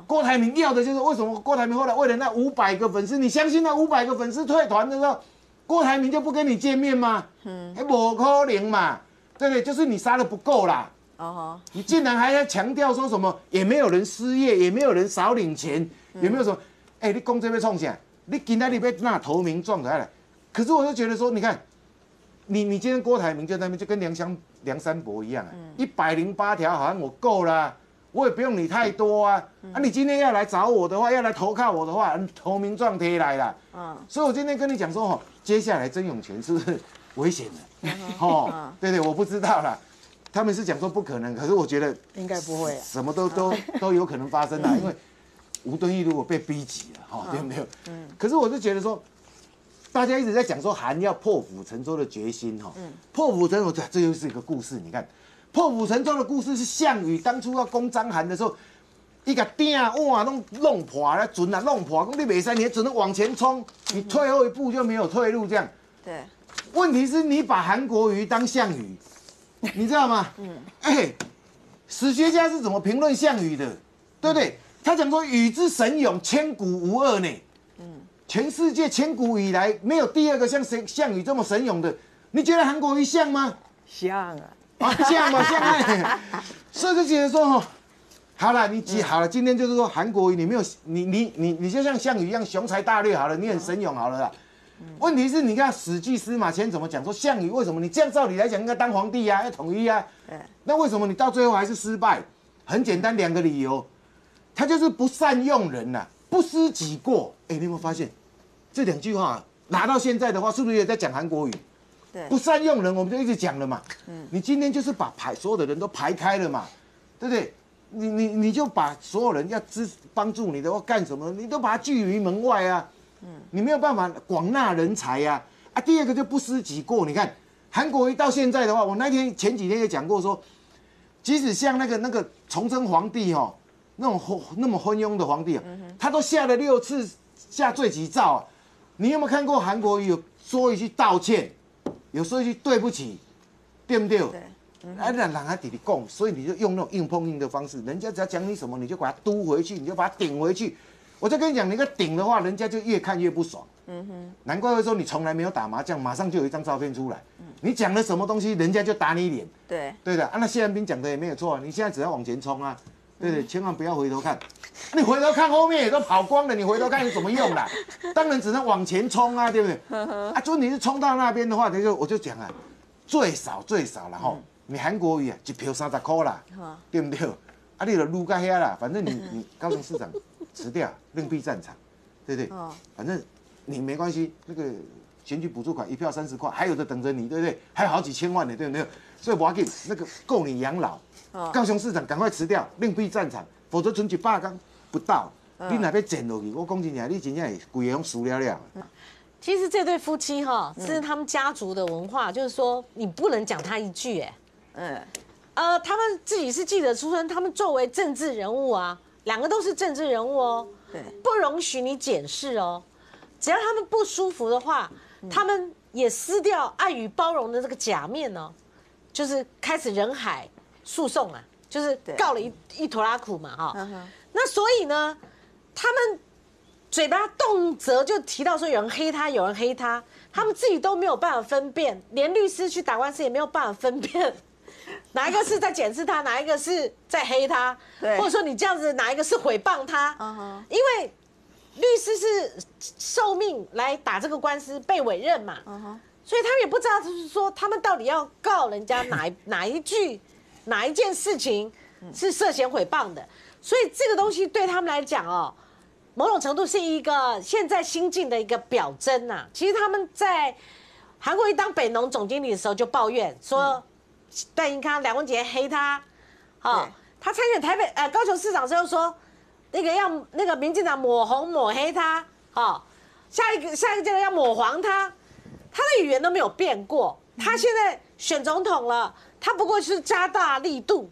郭台铭要的就是为什么郭台铭后来为了那五百个粉丝，你相信那五百个粉丝退团的时候，郭台铭就不跟你见面吗？嗯，哎，不可能嘛，对不对？就是你杀的不够啦。哦，你竟然还要强调说什么也没有人失业，也没有人少领钱，也没有什么？哎，你公这边冲起来，你今天你被那投名状下来，可是我就觉得说，你看，你你今天郭台铭就在那边就跟梁湘梁山伯一样啊，一百零八条好像我够啦。 我也不用你太多啊，啊，你今天要来找我的话，要来投靠我的话，投名状贴来啦。嗯，所以我今天跟你讲说，哦，接下来曾永权是不是危险了？哦，对对，我不知道啦，他们是讲说不可能，可是我觉得应该不会，什么都都都有可能发生啦，因为吴敦义如果被逼急了，哈，对不对？嗯，可是我是觉得说，大家一直在讲说韩要破釜沉舟的决心，哈，破釜沉舟，这又是一个故事，你看。 破釜沉舟的故事是项羽当初要攻章邯的时候，一个鼎碗弄弄破了，准啊弄破，你袂使，你只能往前冲，你退后一步就没有退路这样。对，问题是你把韩国瑜当项羽，你知道吗？嗯，哎、欸，史学家是怎么评论项羽的，对不对？他讲说羽之神勇，千古无二呢。嗯，全世界千古以来没有第二个像谁项羽这么神勇的，你觉得韩国瑜像吗？像啊。 啊，这样嘛，这样哎，所以就觉得说，哦，好了，你好了，今天就是说韩国瑜你没有，你你你你就像项羽一样雄才大略好了，你很神勇好了啦。问题是，你看史记司马迁怎么讲说项羽为什么你这样照理来讲应该当皇帝呀、啊，要统一啊，那为什么你到最后还是失败？很简单，两个理由，他就是不善用人呐、啊，不思己过。哎，你有没有发现这两句话、啊、拿到现在的话，是不是也在讲韩国瑜？ 不善用人，我们就一直讲了嘛。嗯，你今天就是把排所有的人都排开了嘛，对不对？你你你就把所有人要支帮助你的或干什么，你都把他拒于门外啊。嗯，你没有办法广纳人才呀。啊， 啊，第二个就不思己过。你看韩国瑜到现在的话，我那天前几天也讲过说，即使像那个那个崇祯皇帝哦，那种昏那么昏庸的皇帝啊，他都下了六次下罪己诏啊。你有没有看过韩国瑜有说一句道歉？ 有时候就对不起，对不对？对，嗯、啊，让让他弟弟供，所以你就用那种硬碰硬的方式，人家只要讲你什么，你就把他嘟回去，你就把他顶回去。我再跟你讲，你一个顶的话，人家就越看越不爽。嗯哼，难怪会说你从来没有打麻将，马上就有一张照片出来。嗯、你讲了什么东西，人家就打你脸。对，对的啊，那谢安斌讲的也没有错啊，你现在只要往前冲啊，对不对？嗯、千万不要回头看，你回头看后面也都跑光了，你回头看有什么用啦？当然只能往前冲啊，对不对？呵呵啊，就你是冲到那边的话，你就我就讲啊，最少最少啦吼，嗯、你韩国瑜啊，一票三十块啦，嗯、对不对？啊，你就撸到遐啦，反正你你高雄市长辞掉，另辟战场，对不对？哦、反正你没关系，那个选举补助款一票三十块，还有的等着你，对不对？还有好几千万呢，对不对？所以我要给那个够你养老，哦、高雄市长赶快辞掉，另辟战场，否则存一百天。 不到，你哪边整落去？我讲真正，你真正贵样输了了。其实这对夫妻哈，是他们家族的文化，就是说你不能讲他一句哎。嗯，呃，他们自己是记者出身，他们作为政治人物啊，两个都是政治人物哦。对，不容许你检视哦。只要他们不舒服的话，他们也撕掉爱与包容的这个假面哦，就是开始人海诉讼啊，就是告了一一坨拉苦嘛哈。 那所以呢，他们嘴巴动辄就提到说有人黑他，有人黑他，他们自己都没有办法分辨，连律师去打官司也没有办法分辨，哪一个是在检视他，哪一个是在黑他，或者说你这样子哪一个是诽谤他？ Uh huh. 因为律师是受命来打这个官司，被委任嘛， uh huh. 所以他们也不知道就是说他们到底要告人家哪哪一句、哪一件事情是涉嫌诽谤的。 所以这个东西对他们来讲哦，某种程度是一个现在新进的一个表征呐、啊。其实他们在韩国瑜当北农总经理的时候就抱怨说，戴英康、梁文杰黑他，哦，他参选台北呃高雄市长之后说，那个要那个民进党抹红抹黑他，哦，下一个下一个阶段要抹黄他，他的语言都没有变过。他现在选总统了，他不过是加大力度，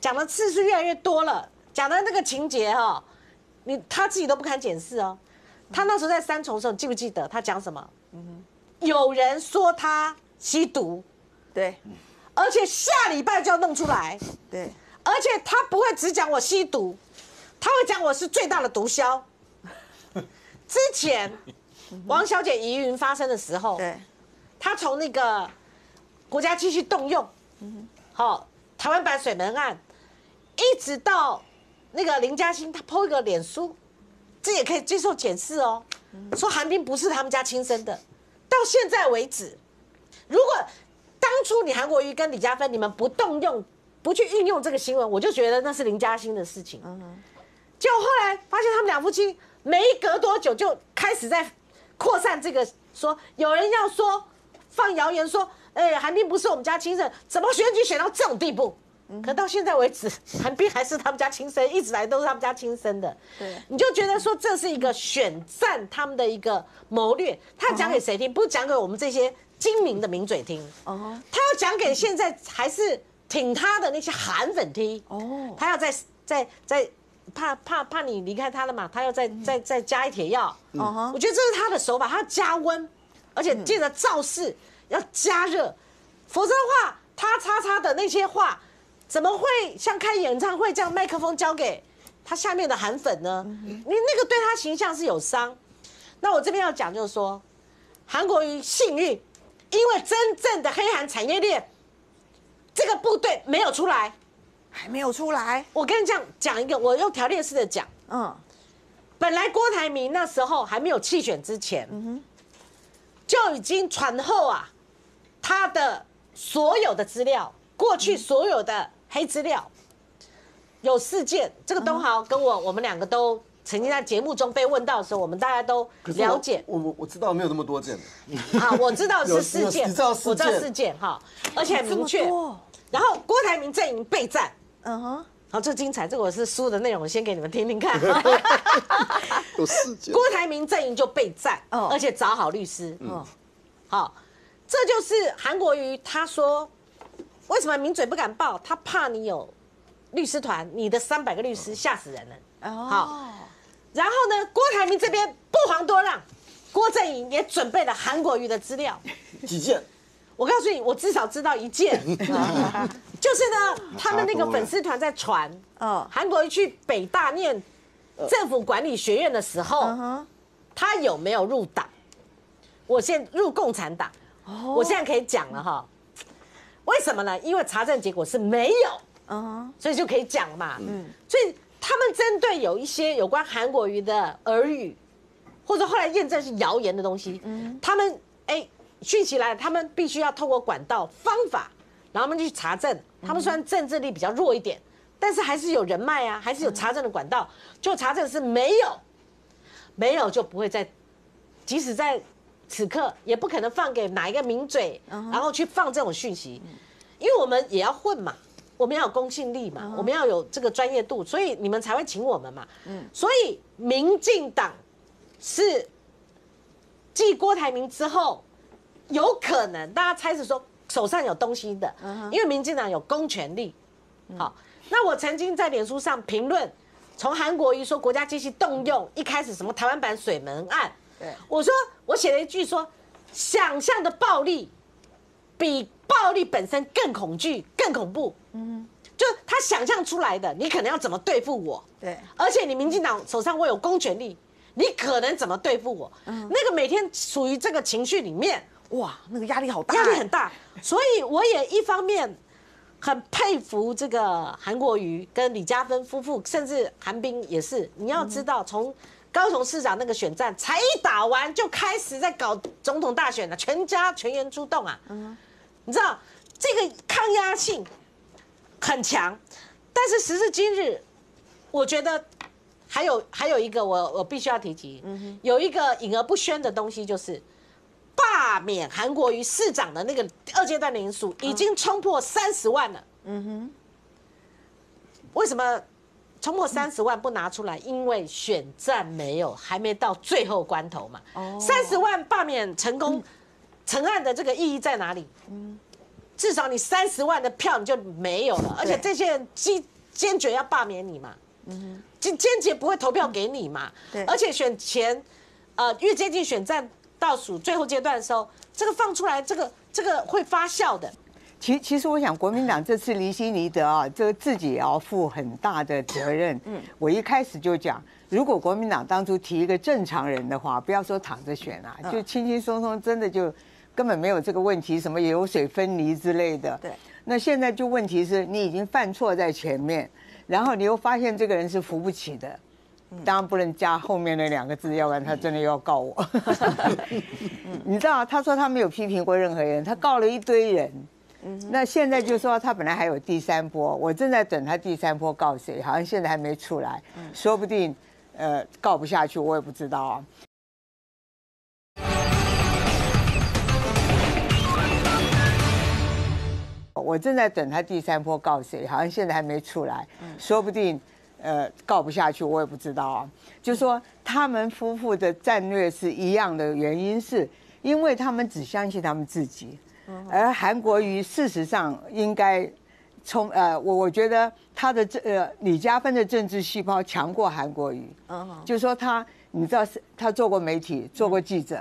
讲的次数越来越多了。 讲的那个情节哈，你他自己都不堪检视哦。他那时候在三重的时候，你记不记得他讲什么？有人说他吸毒，对，而且下礼拜就要弄出来，对，而且他不会只讲我吸毒，他会讲我是最大的毒枭。之前王小姐疑云发生的时候，对，他从那个国家继续动用，好、哦，台湾版水门案，一直到那个林嘉欣，他po一个脸书，这也可以接受检视哦，说韩冰不是他们家亲生的，到现在为止，如果当初你韩国瑜跟李佳芬你们不动用、不去运用这个新闻，我就觉得那是林嘉欣的事情。结果后来发现他们两夫妻。 没隔多久就开始在扩散这个，说有人要说放谣言说，哎，韩冰不是我们家亲生，怎么选举选到这种地步？可到现在为止，韩冰还是他们家亲生，一直来都是他们家亲生的。对，你就觉得说这是一个选战他们的一个谋略，他讲给谁听？不是讲给我们这些精明的名嘴听，哦，他要讲给现在还是挺他的那些韩粉听。哦，他要在在在。 怕怕怕你离开他了嘛？他要再再再加一帖药，我觉得这是他的手法，他要加温，而且借着造势要加热，否则的话，他叉叉的那些话怎么会像开演唱会这样麦克风交给他下面的韩粉呢？你那个对他形象是有伤。那我这边要讲就是说，韩国瑜幸运，因为真正的黑韩产业链这个部队没有出来。 还没有出来。我跟你讲讲一个，我用条列式的讲。嗯，本来郭台铭那时候还没有弃选之前，嗯就已经传后啊，他的所有的资料，过去所有的黑资料，有事件。这个东豪跟我，我们两个都曾经在节目中被问到的时候，我们大家都了解。我我我知道没有那么多件。啊，我知道是事件，我知道事件哈，而且很明确。然后郭台铭阵营备战。 嗯哼，好，这精彩，这个我是书的内容，我先给你们听听看。有事件，郭台铭阵营就备战，而且找好律师。嗯，好，这就是韩国瑜他说，为什么名嘴不敢报？他怕你有律师团，你的三百个律师吓死人了。哦，好，然后呢，郭台铭这边不遑多让，郭阵营也准备了韩国瑜的资料，几件。 我告诉你，我至少知道一件，就是呢，他们那个粉丝团在传，嗯，韩国瑜去北大念政府管理学院的时候，他有没有入党？我现入共产党，我现在可以讲了哈。为什么呢？因为查证结果是没有，所以就可以讲嘛。所以他们针对有一些有关韩国瑜的耳语，或者后来验证是谣言的东西，他们哎。 讯息来，他们必须要透过管道方法，然后他们去查证。他们虽然政治力比较弱一点，但是还是有人脉啊，还是有查证的管道。就查证是没有，没有就不会在，即使在此刻也不可能放给哪一个名嘴，然后去放这种讯息，因为我们也要混嘛，我们要有公信力嘛，我们要有这个专业度，所以你们才会请我们嘛。所以民进党是继郭台铭之后。 有可能大家猜是说手上有东西的，因为民进党有公权力。好，那我曾经在脸书上评论，从韩国瑜说国家机器动用，一开始什么台湾版水门案，我说我写了一句说，想象的暴力比暴力本身更恐惧、更恐怖。嗯，就他想象出来的，你可能要怎么对付我？对，而且你民进党手上我有公权力，你可能怎么对付我？那个每天处于这个情绪里面。 哇，那个压力好大，压力很大，所以我也一方面很佩服这个韩国瑜跟李佳芬夫妇，甚至韩冰也是。你要知道，从高雄市长那个选战才一打完，就开始在搞总统大选了，全家全员出动啊。嗯，你知道这个抗压性很强，但是时至今日，我觉得还有还有一个我我必须要提及，有一个隐而不宣的东西就是。 罢免韩国瑜市长的那个二阶段人数已经冲破三十万了。嗯哼，为什么冲破三十万不拿出来？因为选战没有，还没到最后关头嘛。哦，三十万罢免成功成案的这个意义在哪里？嗯，至少你三十万的票你就没有了，而且这些人坚坚决要罢免你嘛。嗯，坚坚决不会投票给你嘛。对，而且选前，呃，越接近选战。 倒数最后阶段的时候，这个放出来，这个这个会发酵的。其其实我想，国民党这次离心离德啊，这自己也要负很大的责任。嗯，我一开始就讲，如果国民党当初提一个正常人的话，不要说躺着选啊，就轻轻松松，真的就根本没有这个问题，什么油水分离之类的。对。那现在就问题是你已经犯错在前面，然后你又发现这个人是扶不起的。 当然不能加后面那两个字，要不然他真的又要告我。你知道，他说他没有批评过任何人，他告了一堆人。那现在就说他本来还有第三波，我正在等他第三波告谁，好像现在还没出来，说不定呃告不下去，我也不知道啊。我正在等他第三波告谁，好像现在还没出来，说不定。 呃，告不下去，我也不知道啊。就说他们夫妇的战略是一样的，原因是因为他们只相信他们自己，而韩国瑜事实上应该从呃，我我觉得他的呃李佳芬的政治细胞强过韩国瑜。就说他，你知道他做过媒体，做过记者，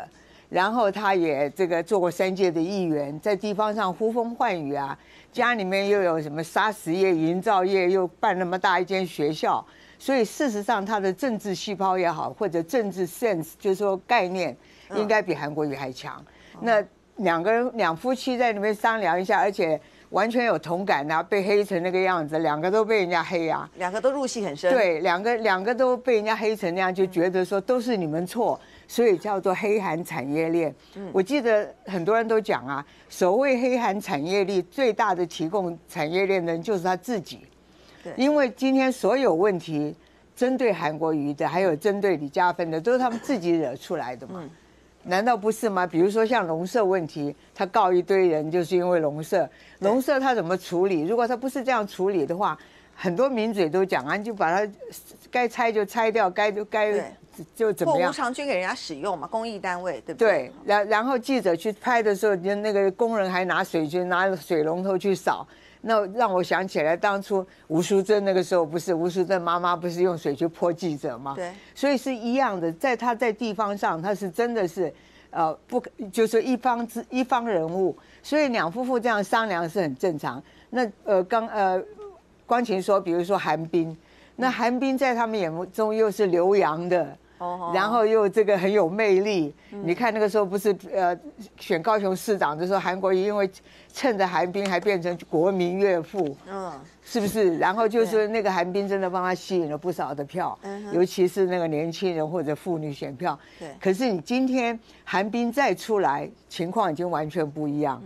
然后他也这个做过三届的议员，在地方上呼风唤雨啊。 家里面又有什么砂石业、营造业，又办那么大一间学校，所以事实上他的政治细胞也好，或者政治 sense， 就是说概念，应该比韩国瑜还强。那两个人两夫妻在里面商量一下，而且完全有同感啊，被黑成那个样子，两个都被人家黑啊，两个都入戏很深。对，两个两个都被人家黑成那样，就觉得说都是你们错。 所以叫做黑韩产业链。我记得很多人都讲啊，所谓黑韩产业链最大的提供产业链的人就是他自己。因为今天所有问题针对韩国瑜的，还有针对李佳芬的，都是他们自己惹出来的嘛。难道不是吗？比如说像龙社问题，他告一堆人，就是因为龙社。龙社他怎么处理？如果他不是这样处理的话，很多名嘴都讲啊，你就把它该拆就拆掉，该就该。 就怎么样？或无偿捐给人家使用嘛，公益单位对不对？对，然然后记者去拍的时候，就那个工人还拿水去拿水龙头去扫，那让我想起来当初吴淑珍那个时候不是吴淑珍妈妈不是用水去泼记者吗？对，所以是一样的，在他在地方上他是真的是，呃，不就是一方之一方人物，所以两夫妇这样商量是很正常。那呃刚呃光晴说，比如说韩冰，那韩冰在他们眼目中又是留洋的。 然后又这个很有魅力，你看那个时候不是呃选高雄市长的时候，韩国瑜因为趁着韩冰还变成国民岳父，嗯，是不是？然后就是那个韩冰真的帮他吸引了不少的票，尤其是那个年轻人或者妇女选票。对。可是你今天韩冰再出来，情况已经完全不一样。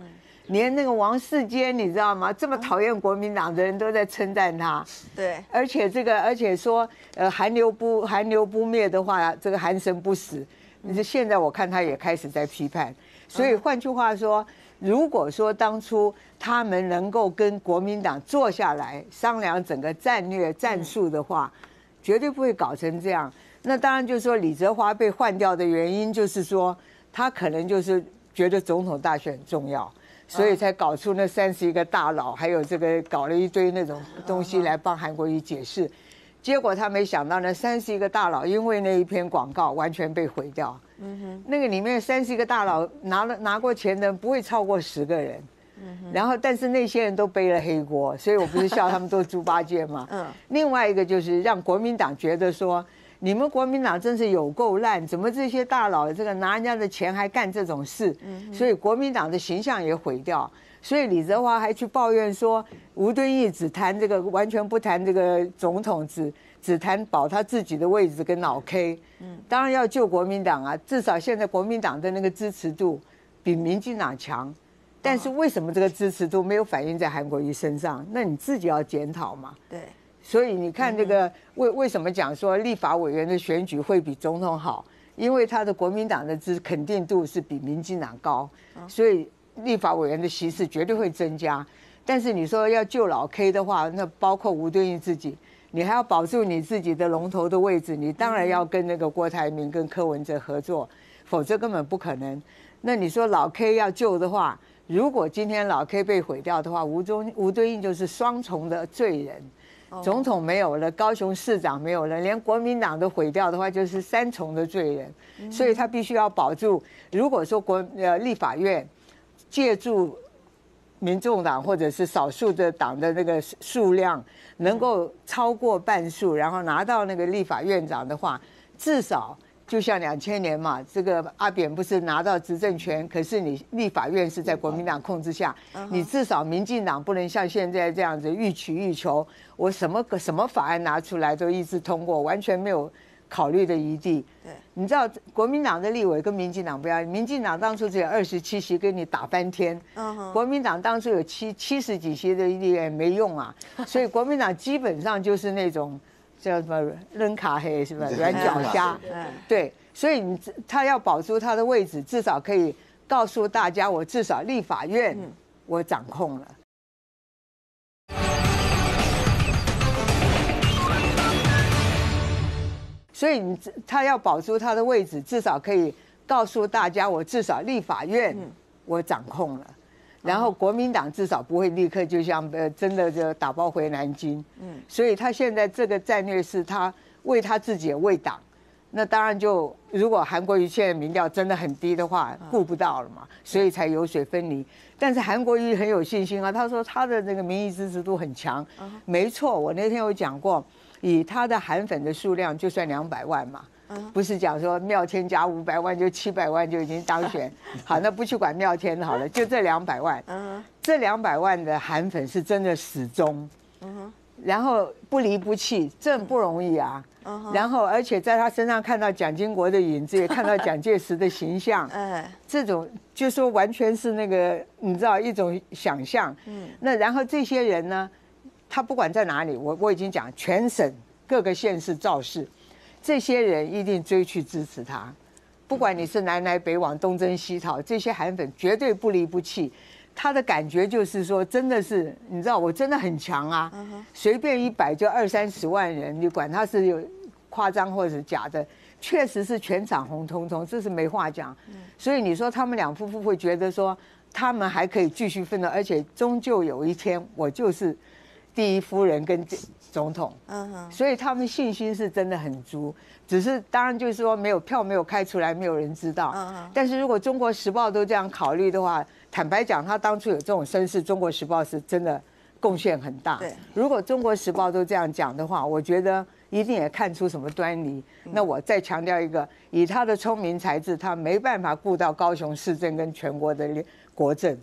连那个王世坚，你知道吗？这么讨厌国民党的人都在称赞他。对，而且这个，而且说，呃，韩流不韩流不灭的话，这个韩神不死。你现在我看他也开始在批判。所以换句话说，如果说当初他们能够跟国民党坐下来商量整个战略战术的话，绝对不会搞成这样。那当然就是说，李哲华被换掉的原因就是说，他可能就是觉得总统大选很重要。 所以才搞出那三十一个大佬，还有这个搞了一堆那种东西来帮韩国瑜解释，结果他没想到那三十一个大佬因为那一篇广告完全被毁掉。嗯哼，那个里面三十一个大佬拿了拿过钱的人不会超过十个人，然后但是那些人都背了黑锅，所以我不是笑他们都猪八戒嘛。嗯，另外一个就是让国民党觉得说。 你们国民党真是有够烂，怎么这些大佬这个拿人家的钱还干这种事？所以国民党的形象也毁掉。所以李泽华还去抱怨说，吴敦义只谈这个，完全不谈这个总统，只只谈保他自己的位置跟老 K。当然要救国民党啊，至少现在国民党的那个支持度比民进党强，但是为什么这个支持度没有反映在韩国瑜身上？那你自己要检讨嘛。对。 所以你看，这个为为什么讲说立法委员的选举会比总统好？因为他的国民党的支肯定度是比民进党高，所以立法委员的席次绝对会增加。但是你说要救老 K 的话，那包括吴敦义自己，你还要保住你自己的龙头的位置，你当然要跟那个郭台铭跟柯文哲合作，否则根本不可能。那你说老 K 要救的话，如果今天老 K 被毁掉的话，吴中吴敦义就是双重的罪人。 总统没有了，高雄市长没有了，连国民党都毁掉的话，就是三重的罪人，所以他必须要保住。如果说国呃立法院借助民众党或者是少数的党的那个数量能够超过半数，然后拿到那个立法院长的话，至少就像两千年嘛，这个阿扁不是拿到执政权，可是你立法院是在国民党控制下，你至少民进党不能像现在这样子欲取欲求，我什么什么法案拿出来都一致通过，完全没有考虑的余地。对，你知道国民党的立委跟民进党不一样，民进党当初只有二十七席，跟你打翻天。嗯，国民党当初有七七十几席的立委没用啊，所以国民党基本上就是那种叫什么扔卡黑是吧？软脚虾。对，所以你他要保住他的位置，至少可以告诉大家，我至少立法院我掌控了。所以你他要保住他的位置，至少可以告诉大家，我至少立法院我掌控了。然后国民党至少不会立刻就像呃真的就打包回南京。嗯，所以他现在这个战略是他为他自己也为党。那当然就如果韩国瑜现在民调真的很低的话，顾不到了嘛，所以才油水分离。但是韩国瑜很有信心啊，他说他的那个民意支持度很强。没错，我那天有讲过。以他的韩粉的数量，就算两百万嘛，不是讲说妙天加五百万就七百万就已经当选。好，那不去管妙天好了，就这两百万，这两百万的韩粉是真的始终，然后不离不弃，这不容易啊。然后而且在他身上看到蒋经国的影子，也看到蒋介石的形象，这种就说完全是那个你知道一种想象。那然后这些人呢？他不管在哪里，我我已经讲，全省各个县市造势，这些人一定追去支持他，不管你是南来北往、东征西讨，这些韩粉绝对不离不弃。他的感觉就是说，真的是你知道，我真的很强啊，随便一摆就二三十万人，你管他是有夸张或者假的，确实是全场红彤彤，这是没话讲。所以你说他们两夫妇会觉得说，他们还可以继续奋斗，而且终究有一天，我就是。第一夫人跟总统，所以他们信心是真的很足，只是当然就是说没有票没有开出来，没有人知道。但是如果《中国时报》都这样考虑的话，坦白讲，他当初有这种声势，《中国时报》是真的贡献很大。如果《中国时报》都这样讲的话，我觉得一定也看出什么端倪。那我再强调一个，以他的聪明才智，他没办法顾到高雄市政跟全国的国政。